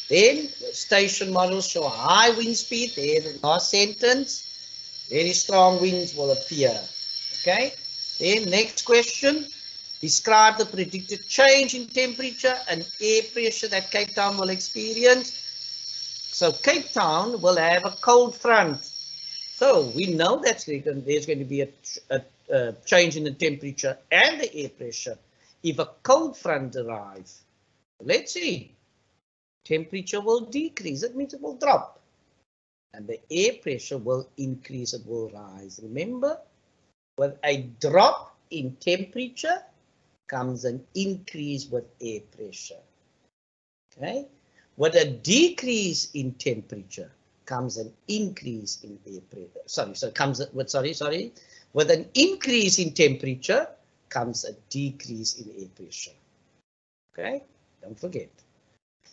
Then your station models show high wind speed. There, the last sentence. Very strong winds will appear. Okay. Then next question. Describe the predicted change in temperature and air pressure that Cape Town will experience. So Cape Town will have a cold front. So we know that there's going to be a, a, a change in the temperature and the air pressure if a cold front arrives. Let's see. Temperature will decrease, it means it will drop. And the air pressure will increase, it will rise. Remember, with a drop in temperature comes an increase with air pressure. Okay? With a decrease in temperature comes an increase in air pressure. Sorry, so comes with sorry, sorry. With an increase in temperature comes a decrease in air pressure. Okay? Don't forget.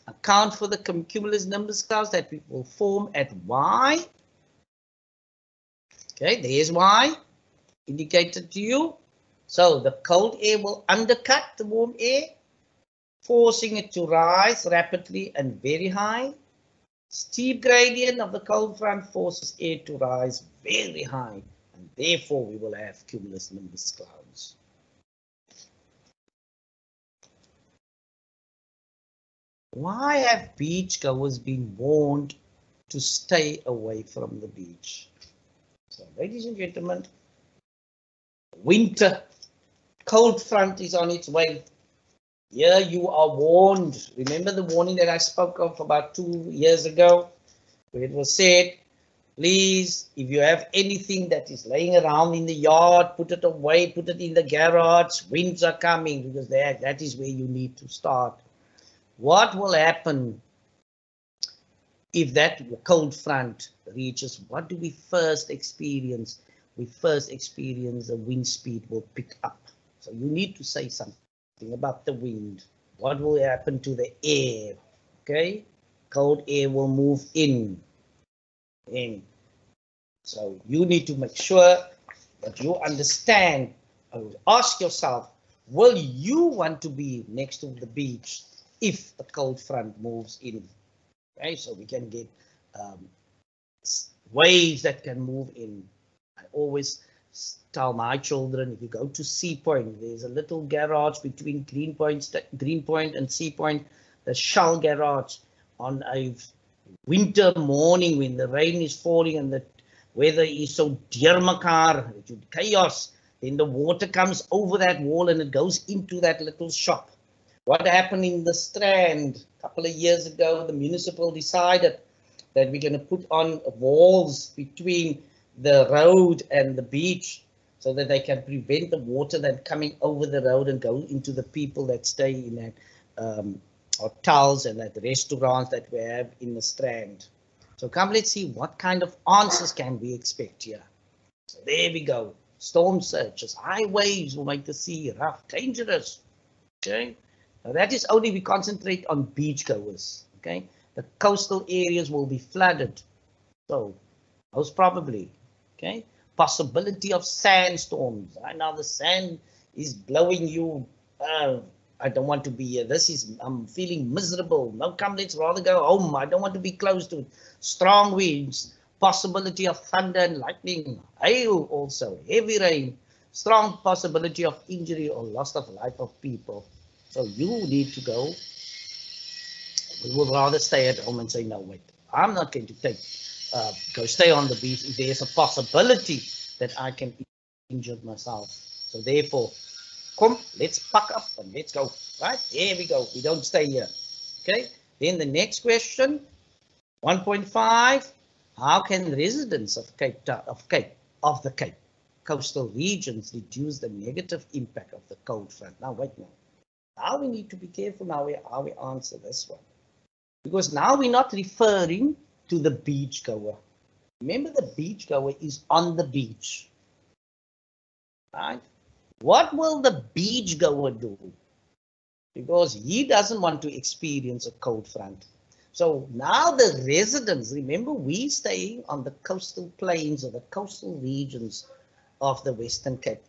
Account for the cumulus nimbus clouds that we will form at Y. Okay, there's Y indicated to you. So the cold air will undercut the warm air, forcing it to rise rapidly and very high. Steep gradient of the cold front forces air to rise very high, and therefore we will have cumulus nimbus clouds. Why have beachgoers been warned to stay away from the beach? So, ladies and gentlemen, winter, cold front is on its way. Here you are warned. Remember the warning that I spoke of about two years ago, where it was said, please, if you have anything that is laying around in the yard, put it away, put it in the garage. Winds are coming, because that, that is where you need to start. What will happen if that cold front reaches? What do we first experience? We first experience the wind speed will pick up. So you need to say something about the wind. What will happen to the air? Okay, cold air will move in. in. So you need to make sure that you understand. Ask yourself, will you want to be next to the beach if the cold front moves in? Okay, so we can get um, waves that can move in. I always tell my children, if you go to Sea Point, there's a little garage between Green Point, Green Point and Sea Point, the shell garage. On a winter morning when the rain is falling and the weather is so deermakar, chaos, then the water comes over that wall and it goes into that little shop. What happened in the Strand a couple of years ago, the municipal decided that we're going to put on walls between the road and the beach so that they can prevent the water that coming over the road and go into the people that stay in that um, hotels and that restaurants that we have in the Strand. So come, let's see what kind of answers can we expect here. So there we go. Storm surges, high waves will make the sea rough, dangerous. Okay. Now that is only we concentrate on beachgoers, okay? The coastal areas will be flooded, so most probably, okay? Possibility of sandstorms. Right now the sand is blowing you, oh, I don't want to be here, this is, I'm feeling miserable. No, come, let's rather go home, I don't want to be close to it. Strong winds, possibility of thunder and lightning, hail also, heavy rain, strong possibility of injury or loss of life of people. So you need to go We would rather stay at home and say, no, wait, I'm not going to take, uh, go stay on the beach if there's a possibility that I can injure myself. So therefore, come, let's pack up and let's go. Right, there we go. We don't stay here. Okay, then the next question, one point five. How can residents of Cape Town, of Cape, of the Cape coastal regions reduce the negative impact of the cold front? Now, wait now. Now we need to be careful now how we answer this one. Because now we're not referring to the beachgoer. Remember, the beachgoer is on the beach. Right? What will the beachgoer do? Because he doesn't want to experience a cold front. So now the residents, remember, we staying on the coastal plains or the coastal regions of the Western Cape.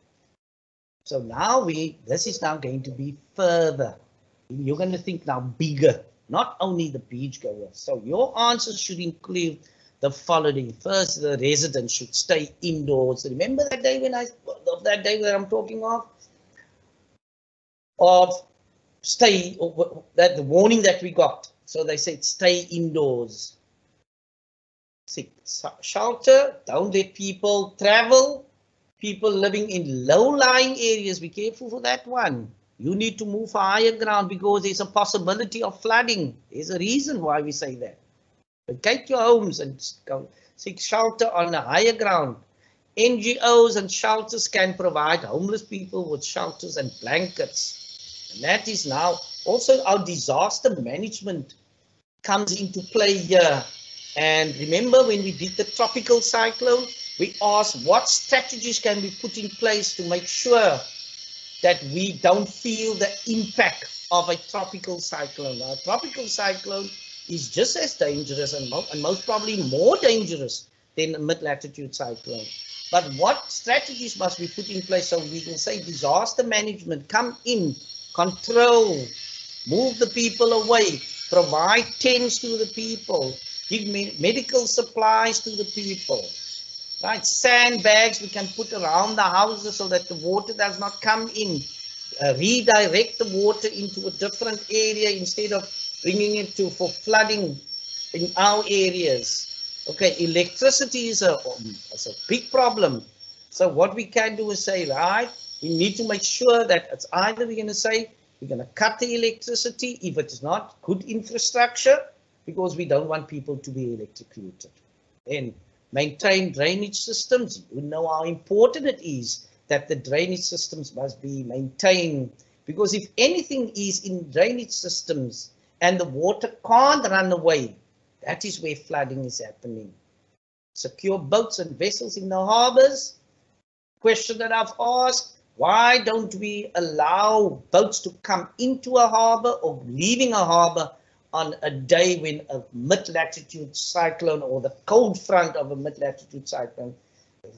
So now we, this is now going to be further. You're going to think now bigger, not only the beachgoers. So your answers should include the following. First, the residents should stay indoors. Remember that day when I, of that day that I'm talking of? Of stay, that the warning that we got. So they said stay indoors. Six, shelter, don't let people travel. People living in low-lying areas, be careful for that one. You need to move for higher ground because there's a possibility of flooding. There's a reason why we say that. But take your homes and go seek shelter on the higher ground. N G Os and shelters can provide homeless people with shelters and blankets. And that is now also our disaster management comes into play here. And remember when we did the tropical cyclone, we asked what strategies can be put in place to make sure that we don't feel the impact of a tropical cyclone. Now, a tropical cyclone is just as dangerous and, mo and most probably more dangerous than a mid-latitude cyclone. But what strategies must be put in place so we can say disaster management, come in, control, move the people away, provide tents to the people, give me medical supplies to the people. Right, sandbags we can put around the houses so that the water does not come in. Uh, redirect the water into a different area instead of bringing it to for flooding in our areas. Okay, electricity is a, is a big problem. So what we can do is say, right, we need to make sure that it's either we're going to say we're going to cut the electricity if it's not good infrastructure because we don't want people to be electrocuted. Then maintain drainage systems. You know how important it is that the drainage systems must be maintained because if anything is in drainage systems and the water can't run away, that is where flooding is happening. Secure boats and vessels in the harbors. Question that I've asked, why don't we allow boats to come into a harbor or leaving a harbor on a day when a mid-latitude cyclone or the cold front of a mid-latitude cyclone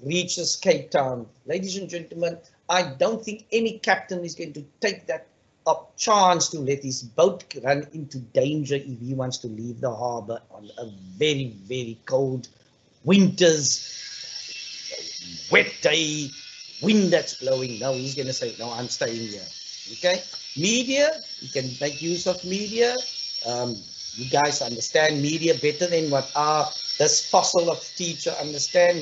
reaches Cape Town? Ladies and gentlemen, I don't think any captain is going to take that up chance to let his boat run into danger if he wants to leave the harbour on a very, very cold winter's wet day, wind that's blowing. No, he's going to say, no, I'm staying here. Okay, media, you can make use of media. Um, you guys understand media better than what our this fossil of teacher understand.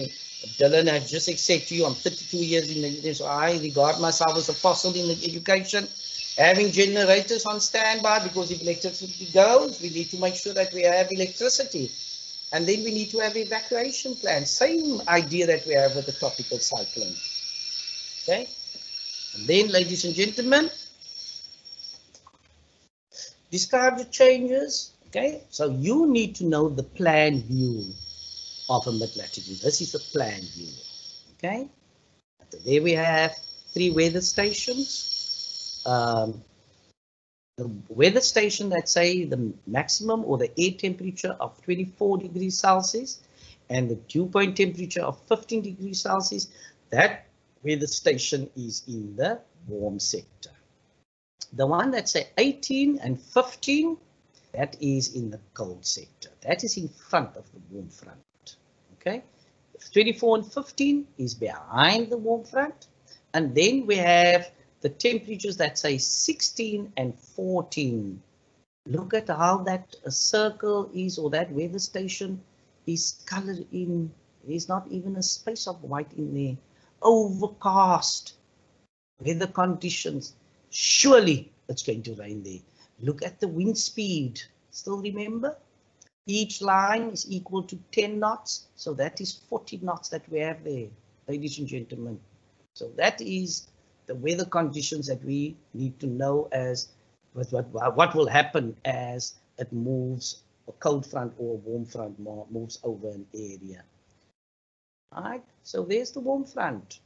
Dylan has just said to you, I'm thirty-two years in the, so I regard myself as a fossil in the education. Having generators on standby because if electricity goes, we need to make sure that we have electricity. And then we need to have evacuation plans. Same idea that we have with the tropical cyclone. Okay. And then, ladies and gentlemen, describe the changes, okay? So you need to know the plan view of a mid-latitude. This is the plan view, okay? So there we have three weather stations. Um, the weather station that say the maximum or the air temperature of twenty-four degrees Celsius and the dew point temperature of fifteen degrees Celsius, that weather station is in the warm sector. The one that's at eighteen and fifteen, that is in the cold sector. That is in front of the warm front. Okay, twenty-four and fifteen is behind the warm front. And then we have the temperatures that say sixteen and fourteen. Look at how that circle is, or that weather station is colored in. There's not even a space of white in there. Overcast weather conditions. Surely it's going to rain there. Look at the wind speed. Still remember? Each line is equal to ten knots. So that is forty knots that we have there, ladies and gentlemen. So that is the weather conditions that we need to know as with what, what will happen as it moves, a cold front or a warm front moves over an area. All right, so there's the warm front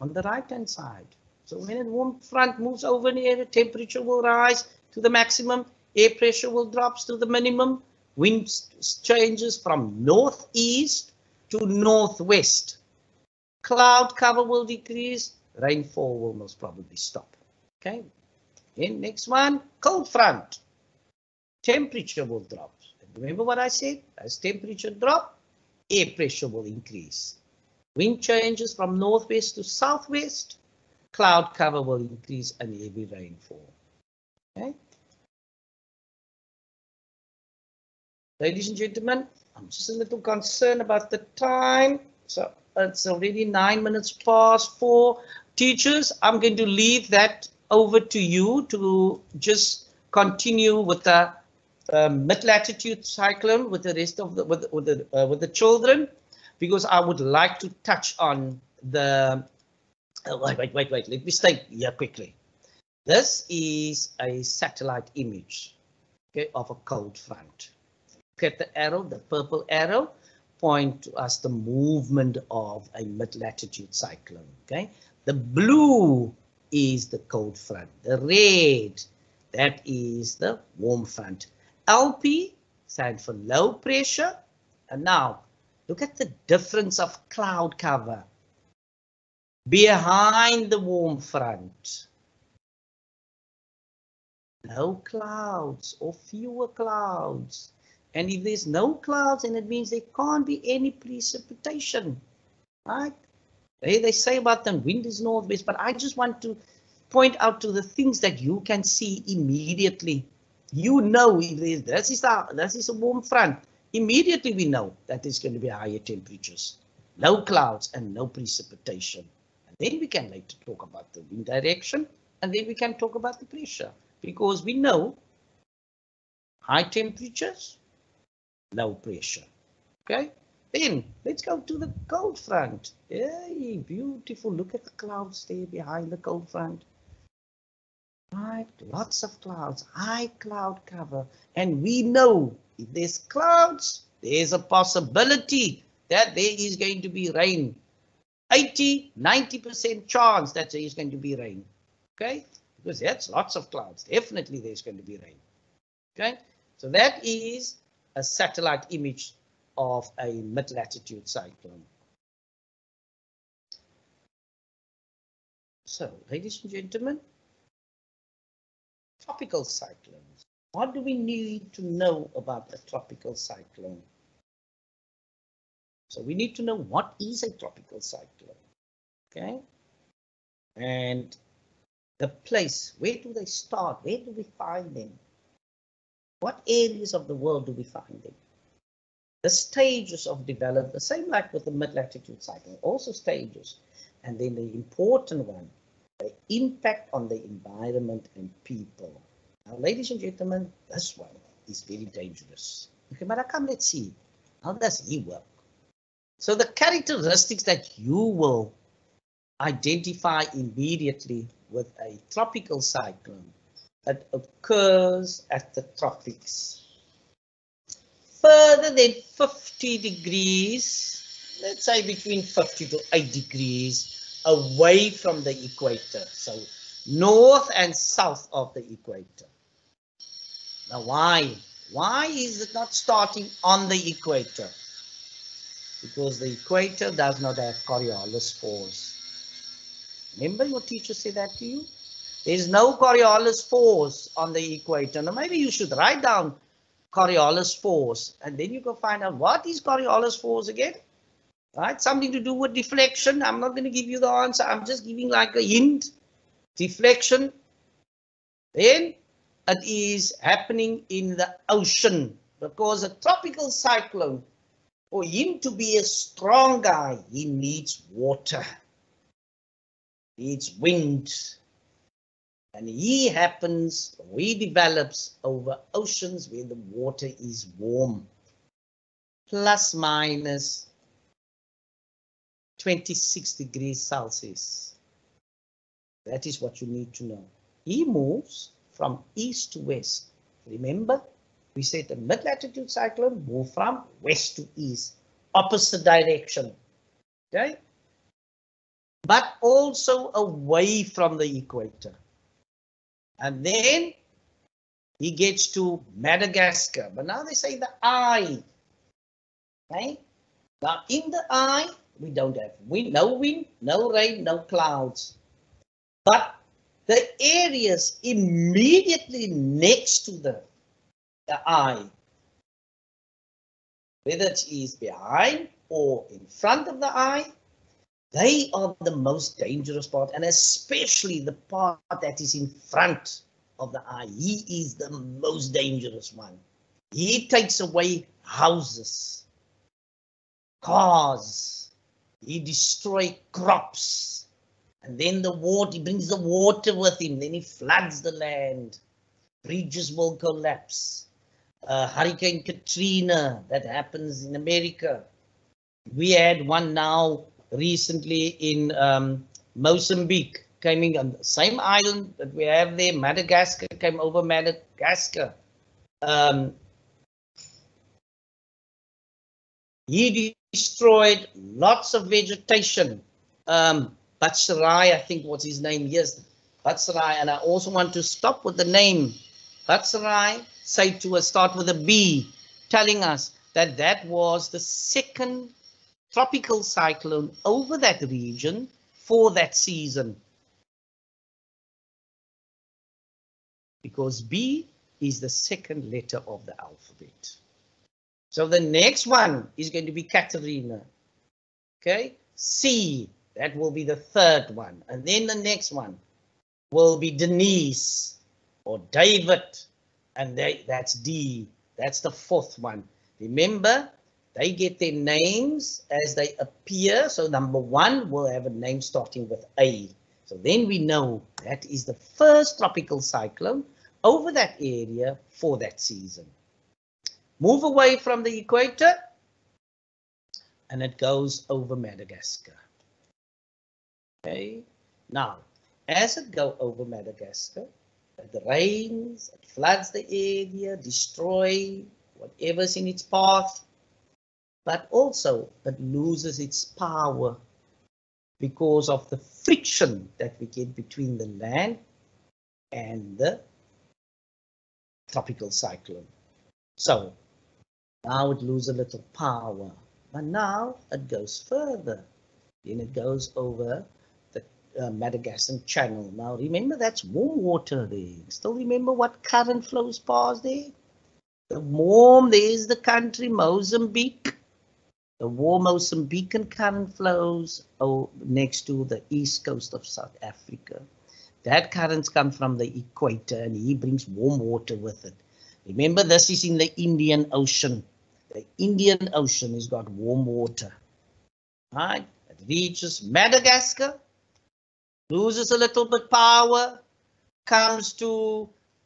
on the right hand side. So when a warm front moves over an area, temperature will rise to the maximum, air pressure will drop to the minimum, wind changes from northeast to northwest. Cloud cover will decrease, rainfall will most probably stop. Okay, then next one, cold front. Temperature will drop. Remember what I said? As temperature drop, air pressure will increase. Wind changes from northwest to southwest. Cloud cover will increase and heavy rainfall. Okay. Ladies and gentlemen, I'm just a little concerned about the time. So it's already nine minutes past four. Teachers, I'm going to leave that over to you to just continue with the uh, mid-latitude cyclone with the rest of the with, with the uh, with the children, because I would like to touch on the. Oh, wait, wait, wait, wait. Let me stay here quickly. This is a satellite image, okay, of a cold front. Look at the arrow, the purple arrow, point to us the movement of a mid-latitude cyclone. Okay, the blue is the cold front. The red, that is the warm front. L P stands for low pressure. And now look at the difference of cloud cover behind the warm front. No clouds or fewer clouds. And if there's no clouds, then it means there can't be any precipitation, right? They, they say about the wind is northwest, but I just want to point out to the things that you can see immediately. You know, if there's, this, is a, this is a warm front. Immediately we know that there's going to be higher temperatures, no clouds and no precipitation. And then we can later talk about the wind direction, and then we can talk about the pressure, because we know high temperatures, low pressure. Okay, then let's go to the cold front. Yay, beautiful. Look at the clouds there behind the cold front. Right, lots of clouds, high cloud cover. And we know if there's clouds, there's a possibility that there is going to be rain. eighty, ninety percent chance that there is going to be rain. Okay, because that's lots of clouds. Definitely there's going to be rain. Okay, so that is a satellite image of a mid-latitude cyclone. So, ladies and gentlemen, tropical cyclones. What do we need to know about a tropical cyclone? So we need to know what is a tropical cyclone, okay? And the place, where do they start? Where do we find them? What areas of the world do we find them? The stages of development, the same like with the mid-latitude cyclone, also stages. And then the important one, the impact on the environment and people. Now, ladies and gentlemen, this one is very dangerous. Okay, but I come, let's see. How does he work? So the characteristics that you will identify immediately with a tropical cyclone, that occurs at the tropics. Further than fifty degrees, let's say between fifty to eight degrees away from the equator. So north and south of the equator. Now why? Why is it not starting on the equator? Because the equator does not have Coriolis force. Remember your teacher said that to you? There's no Coriolis force on the equator. Now maybe you should write down Coriolis force, and then you can find out what is Coriolis force again. Right? Something to do with deflection. I'm not going to give you the answer. I'm just giving like a hint. Deflection. Then it is happening in the ocean, because a tropical cyclone, for him to be a strong guy, he needs water, he needs wind, and he happens, he develops over oceans where the water is warm, plus minus twenty-six degrees Celsius. That is what you need to know. He moves from east to west. Remember, we said the mid-latitude cyclone moves from west to east, opposite direction. Okay? But also away from the equator. And then he gets to Madagascar. But now they say the eye. Okay? Now in the eye, we don't have wind, no wind, no rain, no clouds. But the areas immediately next to the, the eye, whether it is behind or in front of the eye, they are the most dangerous part, and especially the part that is in front of the eye. He is the most dangerous one. He takes away houses, cars, he destroys crops. And then the water, he brings the water with him, then he floods the land. Bridges will collapse. Uh, Hurricane Katrina, that happens in America. We had one now recently in um, Mozambique, came in on the same island that we have there, Madagascar, came over Madagascar. Um, he destroyed lots of vegetation. Um, Batsirai, I think what's his name, yes, Batsirai, and I also want to stop with the name. Batsirai, say to us, start with a B, telling us that that was the second tropical cyclone over that region for that season. Because B is the second letter of the alphabet. So the next one is going to be Katrina. Okay, C. That will be the third one. And then the next one will be Denise or David. And they, that's D. That's the fourth one. Remember, they get their names as they appear. So number one will have a name starting with A. So then we know that is the first tropical cyclone over that area for that season. Move away from the equator and it goes over Madagascar. Okay. Now, as it goes over Madagascar, it rains, it floods the area, destroys whatever's in its path, but also it loses its power because of the friction that we get between the land and the tropical cyclone. So, now it loses a little power, but now it goes further, then it goes over Uh, Madagascan Channel. Now remember, that's warm water there. Still remember what current flows past there? The warm, there is the country Mozambique. The warm Mozambican current flows oh, next to the east coast of South Africa. That current comes from the equator and he brings warm water with it. Remember, this is in the Indian Ocean. The Indian Ocean has got warm water. Right? It reaches Madagascar, loses a little bit power, comes to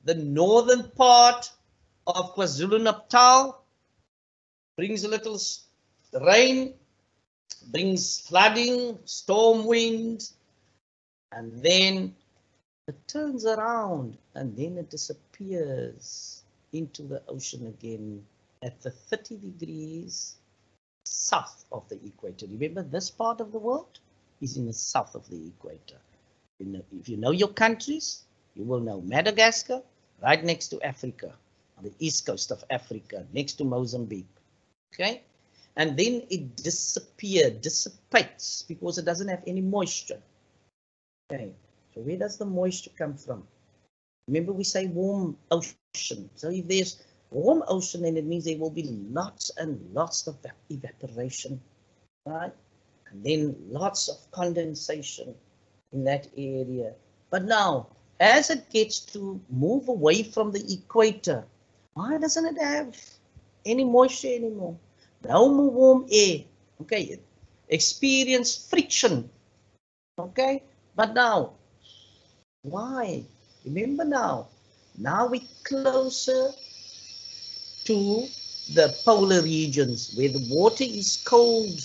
the northern part of KwaZulu-Natal, brings a little rain, brings flooding, storm wind, and then it turns around and then it disappears into the ocean again at the thirty degrees south of the equator. Remember, this part of the world is in the south of the equator. If you know your countries, you will know Madagascar, right next to Africa, on the east coast of Africa, next to Mozambique. Okay, and then it disappears, dissipates, because it doesn't have any moisture. Okay, so where does the moisture come from? Remember, we say warm ocean. So if there's warm ocean, then it means there will be lots and lots of evaporation, right? And then lots of condensation in that area. But now, as it gets to move away from the equator, why doesn't it have any moisture anymore? No more warm air. Okay, it experienced friction. Okay, but now, why? Remember now, now we're closer to the polar regions where the water is cold,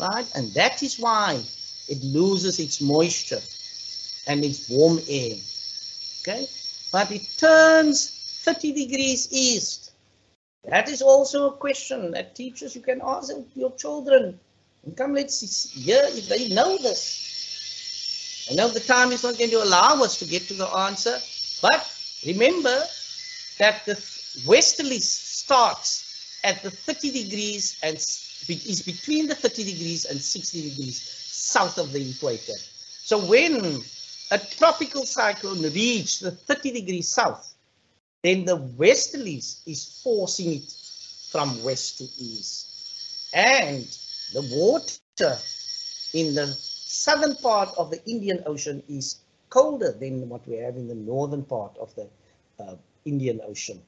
right? And that is why it loses its moisture and its warm air, okay? But it turns thirty degrees east. That is also a question that teachers, you can ask your children. And come, let's see here if they know this. I know the time is not going to allow us to get to the answer, but remember that the westerly starts at the thirty degrees and is between the thirty degrees and sixty degrees south of the equator. So when a tropical cyclone reaches the thirty degrees south, then the westerlies is forcing it from west to east. And the water in the southern part of the Indian Ocean is colder than what we have in the northern part of the uh, Indian Ocean.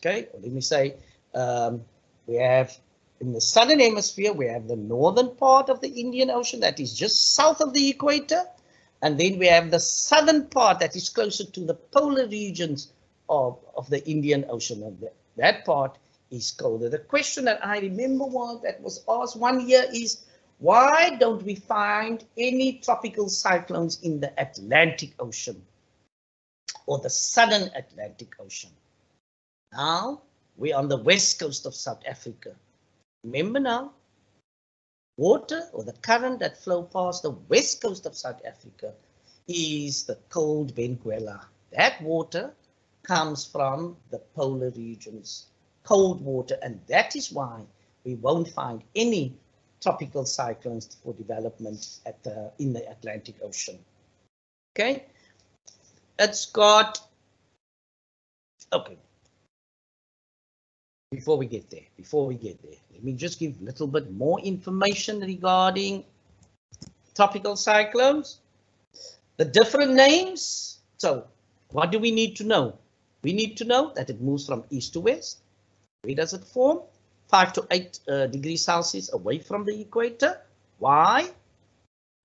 Okay, well, let me say um, we have in the southern hemisphere, we have the northern part of the Indian Ocean that is just south of the equator. And then we have the southern part that is closer to the polar regions of, of the Indian Ocean. And the, that part is colder. The question that I remember one that was asked one year is, why don't we find any tropical cyclones in the Atlantic Ocean or the Southern Atlantic Ocean? Now we're on the west coast of South Africa. Remember now, water or the current that flow past the west coast of South Africa is the cold Benguela. That water comes from the polar regions, cold water, and that is why we won't find any tropical cyclones for development at the, in the Atlantic Ocean. Okay, it's got, okay. Before we get there, before we get there, let me just give a little bit more information regarding tropical cyclones, the different names. So what do we need to know? We need to know that it moves from east to west. Where does it form? Five to eight uh, degrees Celsius away from the equator. Why?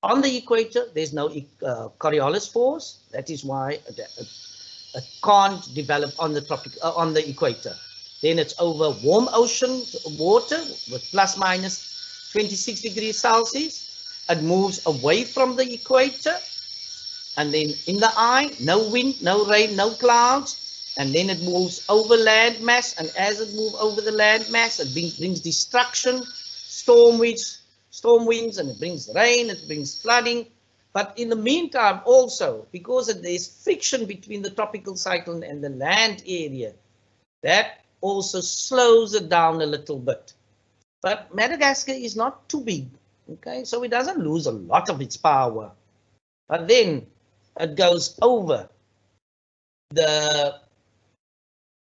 On the equator, there's no uh, Coriolis force. That is why it, it, it can't develop on the tropic uh, on the equator. Then it's over warm ocean water with plus minus twenty-six degrees Celsius. It moves away from the equator. And then in the eye, no wind, no rain, no clouds. And then it moves over land mass. And as it moves over the land mass, it brings, brings destruction, storm winds, storm winds, and it brings rain, it brings flooding. But in the meantime also, because there's friction between the tropical cyclone and the land area, that also slows it down a little bit. But Madagascar is not too big, okay? So it doesn't lose a lot of its power. But then it goes over the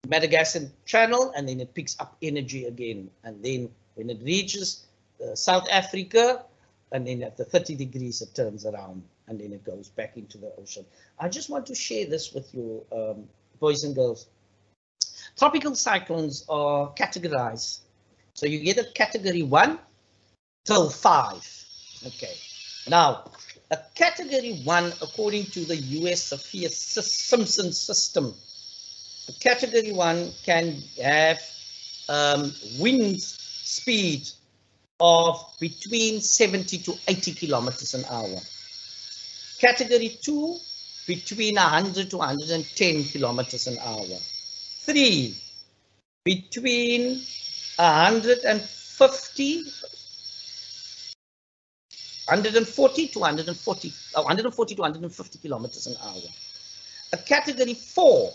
Madagascar channel and then it picks up energy again. And then when it reaches uh, South Africa, and then at the thirty degrees, it turns around and then it goes back into the ocean. I just want to share this with you, um, boys and girls. Tropical cyclones are categorized. So you get a category one till five. Okay. Now, a category one, according to the U S Saffir-Simpson system, a category one can have um, wind speed of between seventy to eighty kilometers an hour. Category two, between one hundred to one hundred ten kilometers an hour. Three, between one hundred fifty, one hundred forty to one hundred forty, one hundred forty to one hundred fifty kilometers an hour. A category four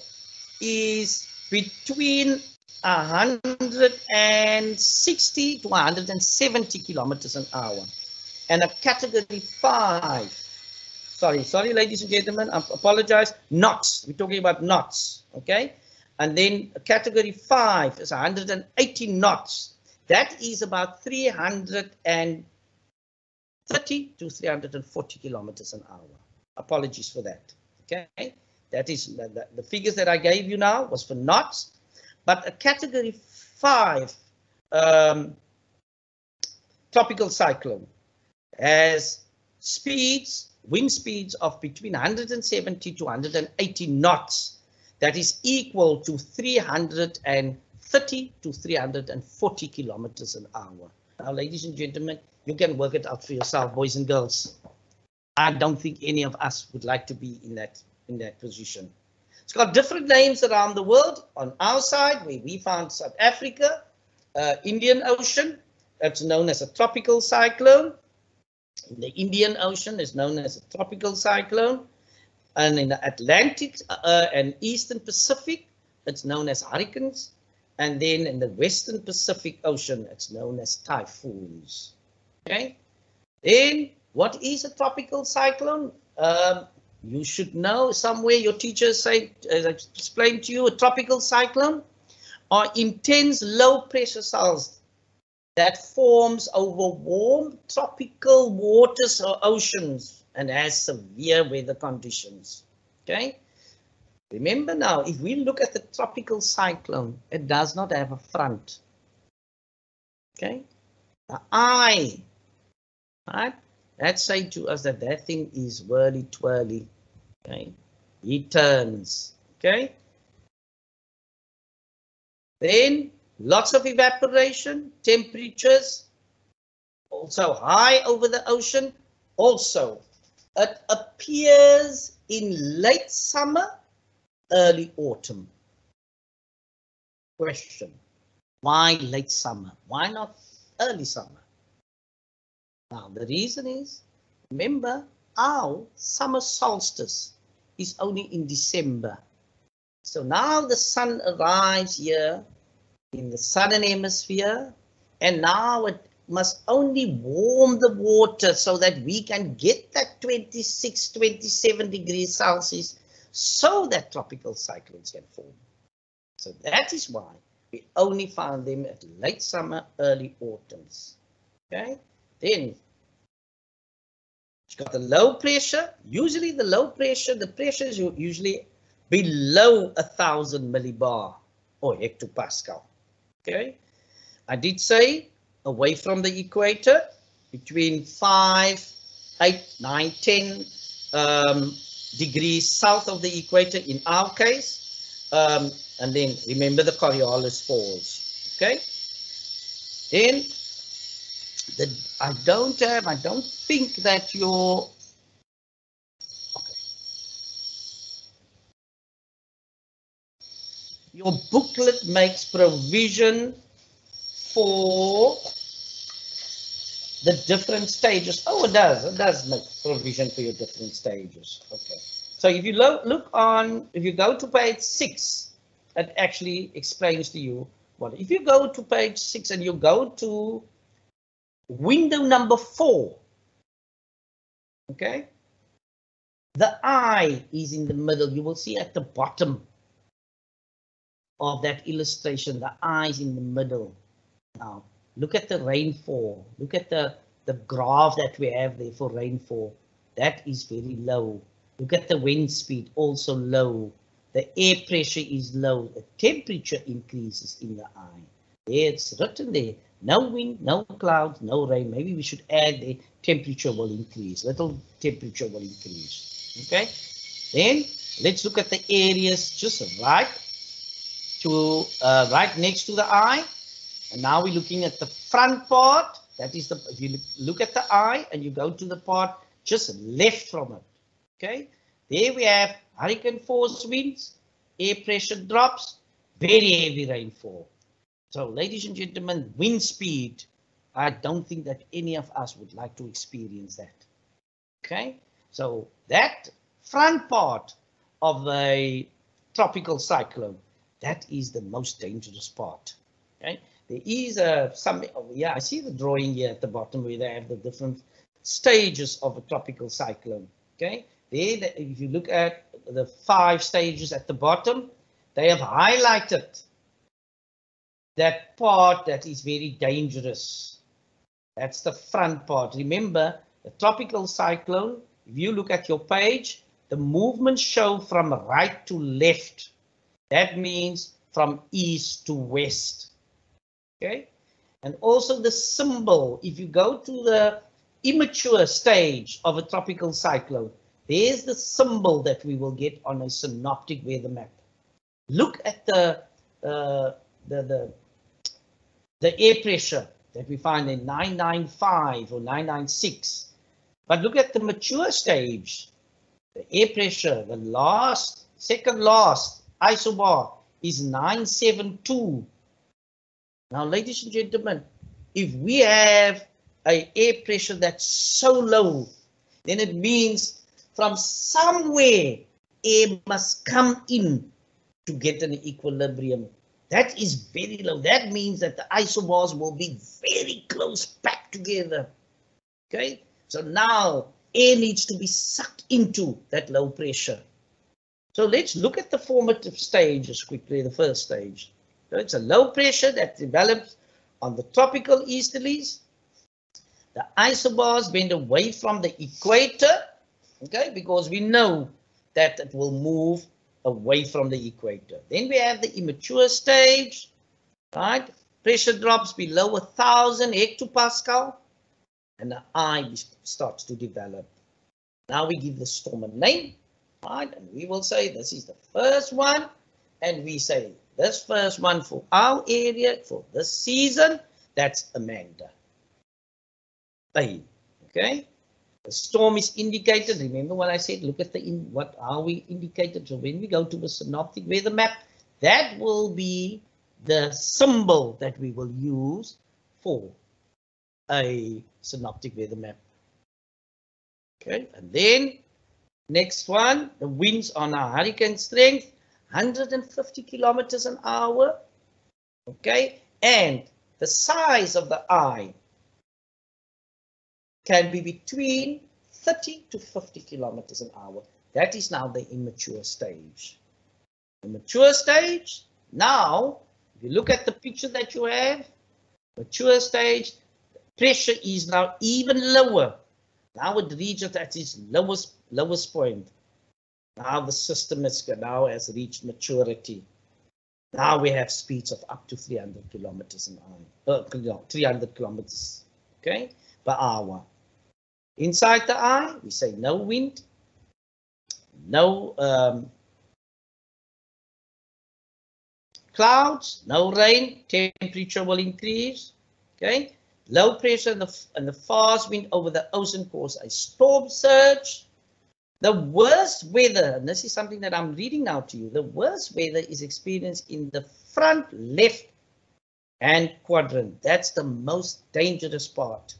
is between one hundred sixty to one hundred seventy kilometers an hour. And a category five, sorry, sorry, ladies and gentlemen, I apologize, knots, we're talking about knots, okay? And then category five is one hundred eighty knots. That is about three hundred thirty to three hundred forty kilometers an hour. Apologies for that. Okay, that is the, the figures that I gave you now was for knots, but a category five um, tropical cyclone has speeds, wind speeds of between one hundred seventy to one hundred eighty knots. That is equal to three hundred thirty to three hundred forty kilometers an hour. Now, ladies and gentlemen, you can work it out for yourself, boys and girls. I don't think any of us would like to be in that in that position. It's got different names around the world. On our side, where we found South Africa, uh, Indian Ocean, that's known as a tropical cyclone. In the Indian Ocean is known as a tropical cyclone. And in the Atlantic uh, and Eastern Pacific, it's known as hurricanes. And then in the Western Pacific Ocean, it's known as typhoons. Okay, then what is a tropical cyclone? Um, you should know somewhere your teacher say, as I explained to you, a tropical cyclone are intense low pressure cells that forms over warm tropical waters or oceans and has severe weather conditions. Okay. Remember now, if we look at the tropical cyclone, it does not have a front. Okay. The eye, right? That say to us that that thing is whirly twirly. Okay. It turns. Okay. Then lots of evaporation, temperatures, also high over the ocean. Also, it appears in late summer, early autumn. Question, why late summer? Why not early summer? Now, the reason is, remember, our summer solstice is only in December. So now the sun arrives here in the southern hemisphere, and now it must only warm the water so that we can get that twenty-six, twenty-seven degrees Celsius so that tropical cyclones can form. So that is why we only found them at late summer, early autumns. Okay, then it's got the low pressure. Usually the low pressure, the pressure is usually below a thousand millibar or hectopascal. Okay, I did say away from the equator, between five, eight, nine, ten um, degrees south of the equator in our case. Um, and then remember the Coriolis falls. Okay. Then the, I don't have, I don't think that your okay. your booklet makes provision for the different stages. Oh, it does. It does make provision for your different stages. Okay. So if you lo look on, if you go to page six, it actually explains to you what. If you go to page six and you go to window number four, okay, the eye is in the middle. You will see at the bottom of that illustration, the eye is in the middle. Now, look at the rainfall. Look at the, the graph that we have there for rainfall. That is very low. Look at the wind speed, also low. The air pressure is low. The temperature increases in the eye. It's written there. No wind, no clouds, no rain. Maybe we should add the temperature will increase. Little temperature will increase. Okay. Then let's look at the areas just right to uh, right next to the eye. And now we're looking at the front part. That is the, if you look at the eye and you go to the part just left from it. Okay, there we have hurricane force winds, air pressure drops, very heavy rainfall. So ladies and gentlemen, wind speed, I don't think that any of us would like to experience that. Okay, so that front part of a tropical cyclone, that is the most dangerous part. Okay. There is uh, some, yeah, I see the drawing here at the bottom where they have the different stages of a tropical cyclone. Okay, there, the, if you look at the five stages at the bottom, they have highlighted that part that is very dangerous. That's the front part. Remember, the tropical cyclone, if you look at your page, the movements show from right to left. That means from east to west. Okay, and also the symbol, if you go to the immature stage of a tropical cyclone, there's the symbol that we will get on a synoptic weather map. Look at the uh, the, the the air pressure that we find in nine nine five or nine nine six, but look at the mature stage. The air pressure, the last, second last isobar is nine seven two. Now, ladies and gentlemen, if we have an air pressure that's so low, then it means from somewhere air must come in to get an equilibrium. That is very low. That means that the isobars will be very close packed together. Okay, so now air needs to be sucked into that low pressure. So let's look at the formative stages quickly, the first stage. So it's a low pressure that develops on the tropical easterlies. The isobars bend away from the equator, okay, because we know that it will move away from the equator. Then we have the immature stage, right? Pressure drops below one thousand hectopascal, and the eye starts to develop. Now we give the storm a name, right? And we will say this is the first one, and we say this first one for our area for this season, that's Amanda. Bailey, okay? The storm is indicated. Remember what I said, look at the in what are we indicated. So when we go to the synoptic weather map, that will be the symbol that we will use for a synoptic weather map. Okay, and then next one, the winds on our hurricane strength, one hundred fifty kilometers an hour. Okay, and the size of the eye can be between thirty to fifty kilometers an hour. That is now the immature stage. The mature stage, now, if you look at the picture that you have, mature stage, pressure is now even lower. Now it reaches at its lowest, lowest point. Now the system is, now has reached maturity. Now we have speeds of up to three hundred kilometers an hour, uh, three hundred kilometers, okay, per hour. Inside the eye, we say no wind, no um, clouds, no rain, temperature will increase, okay? Low pressure and the, and the fast wind over the ocean cause a storm surge. The worst weather, and this is something that I'm reading now to you, the worst weather is experienced in the front left-hand quadrant. That's the most dangerous part.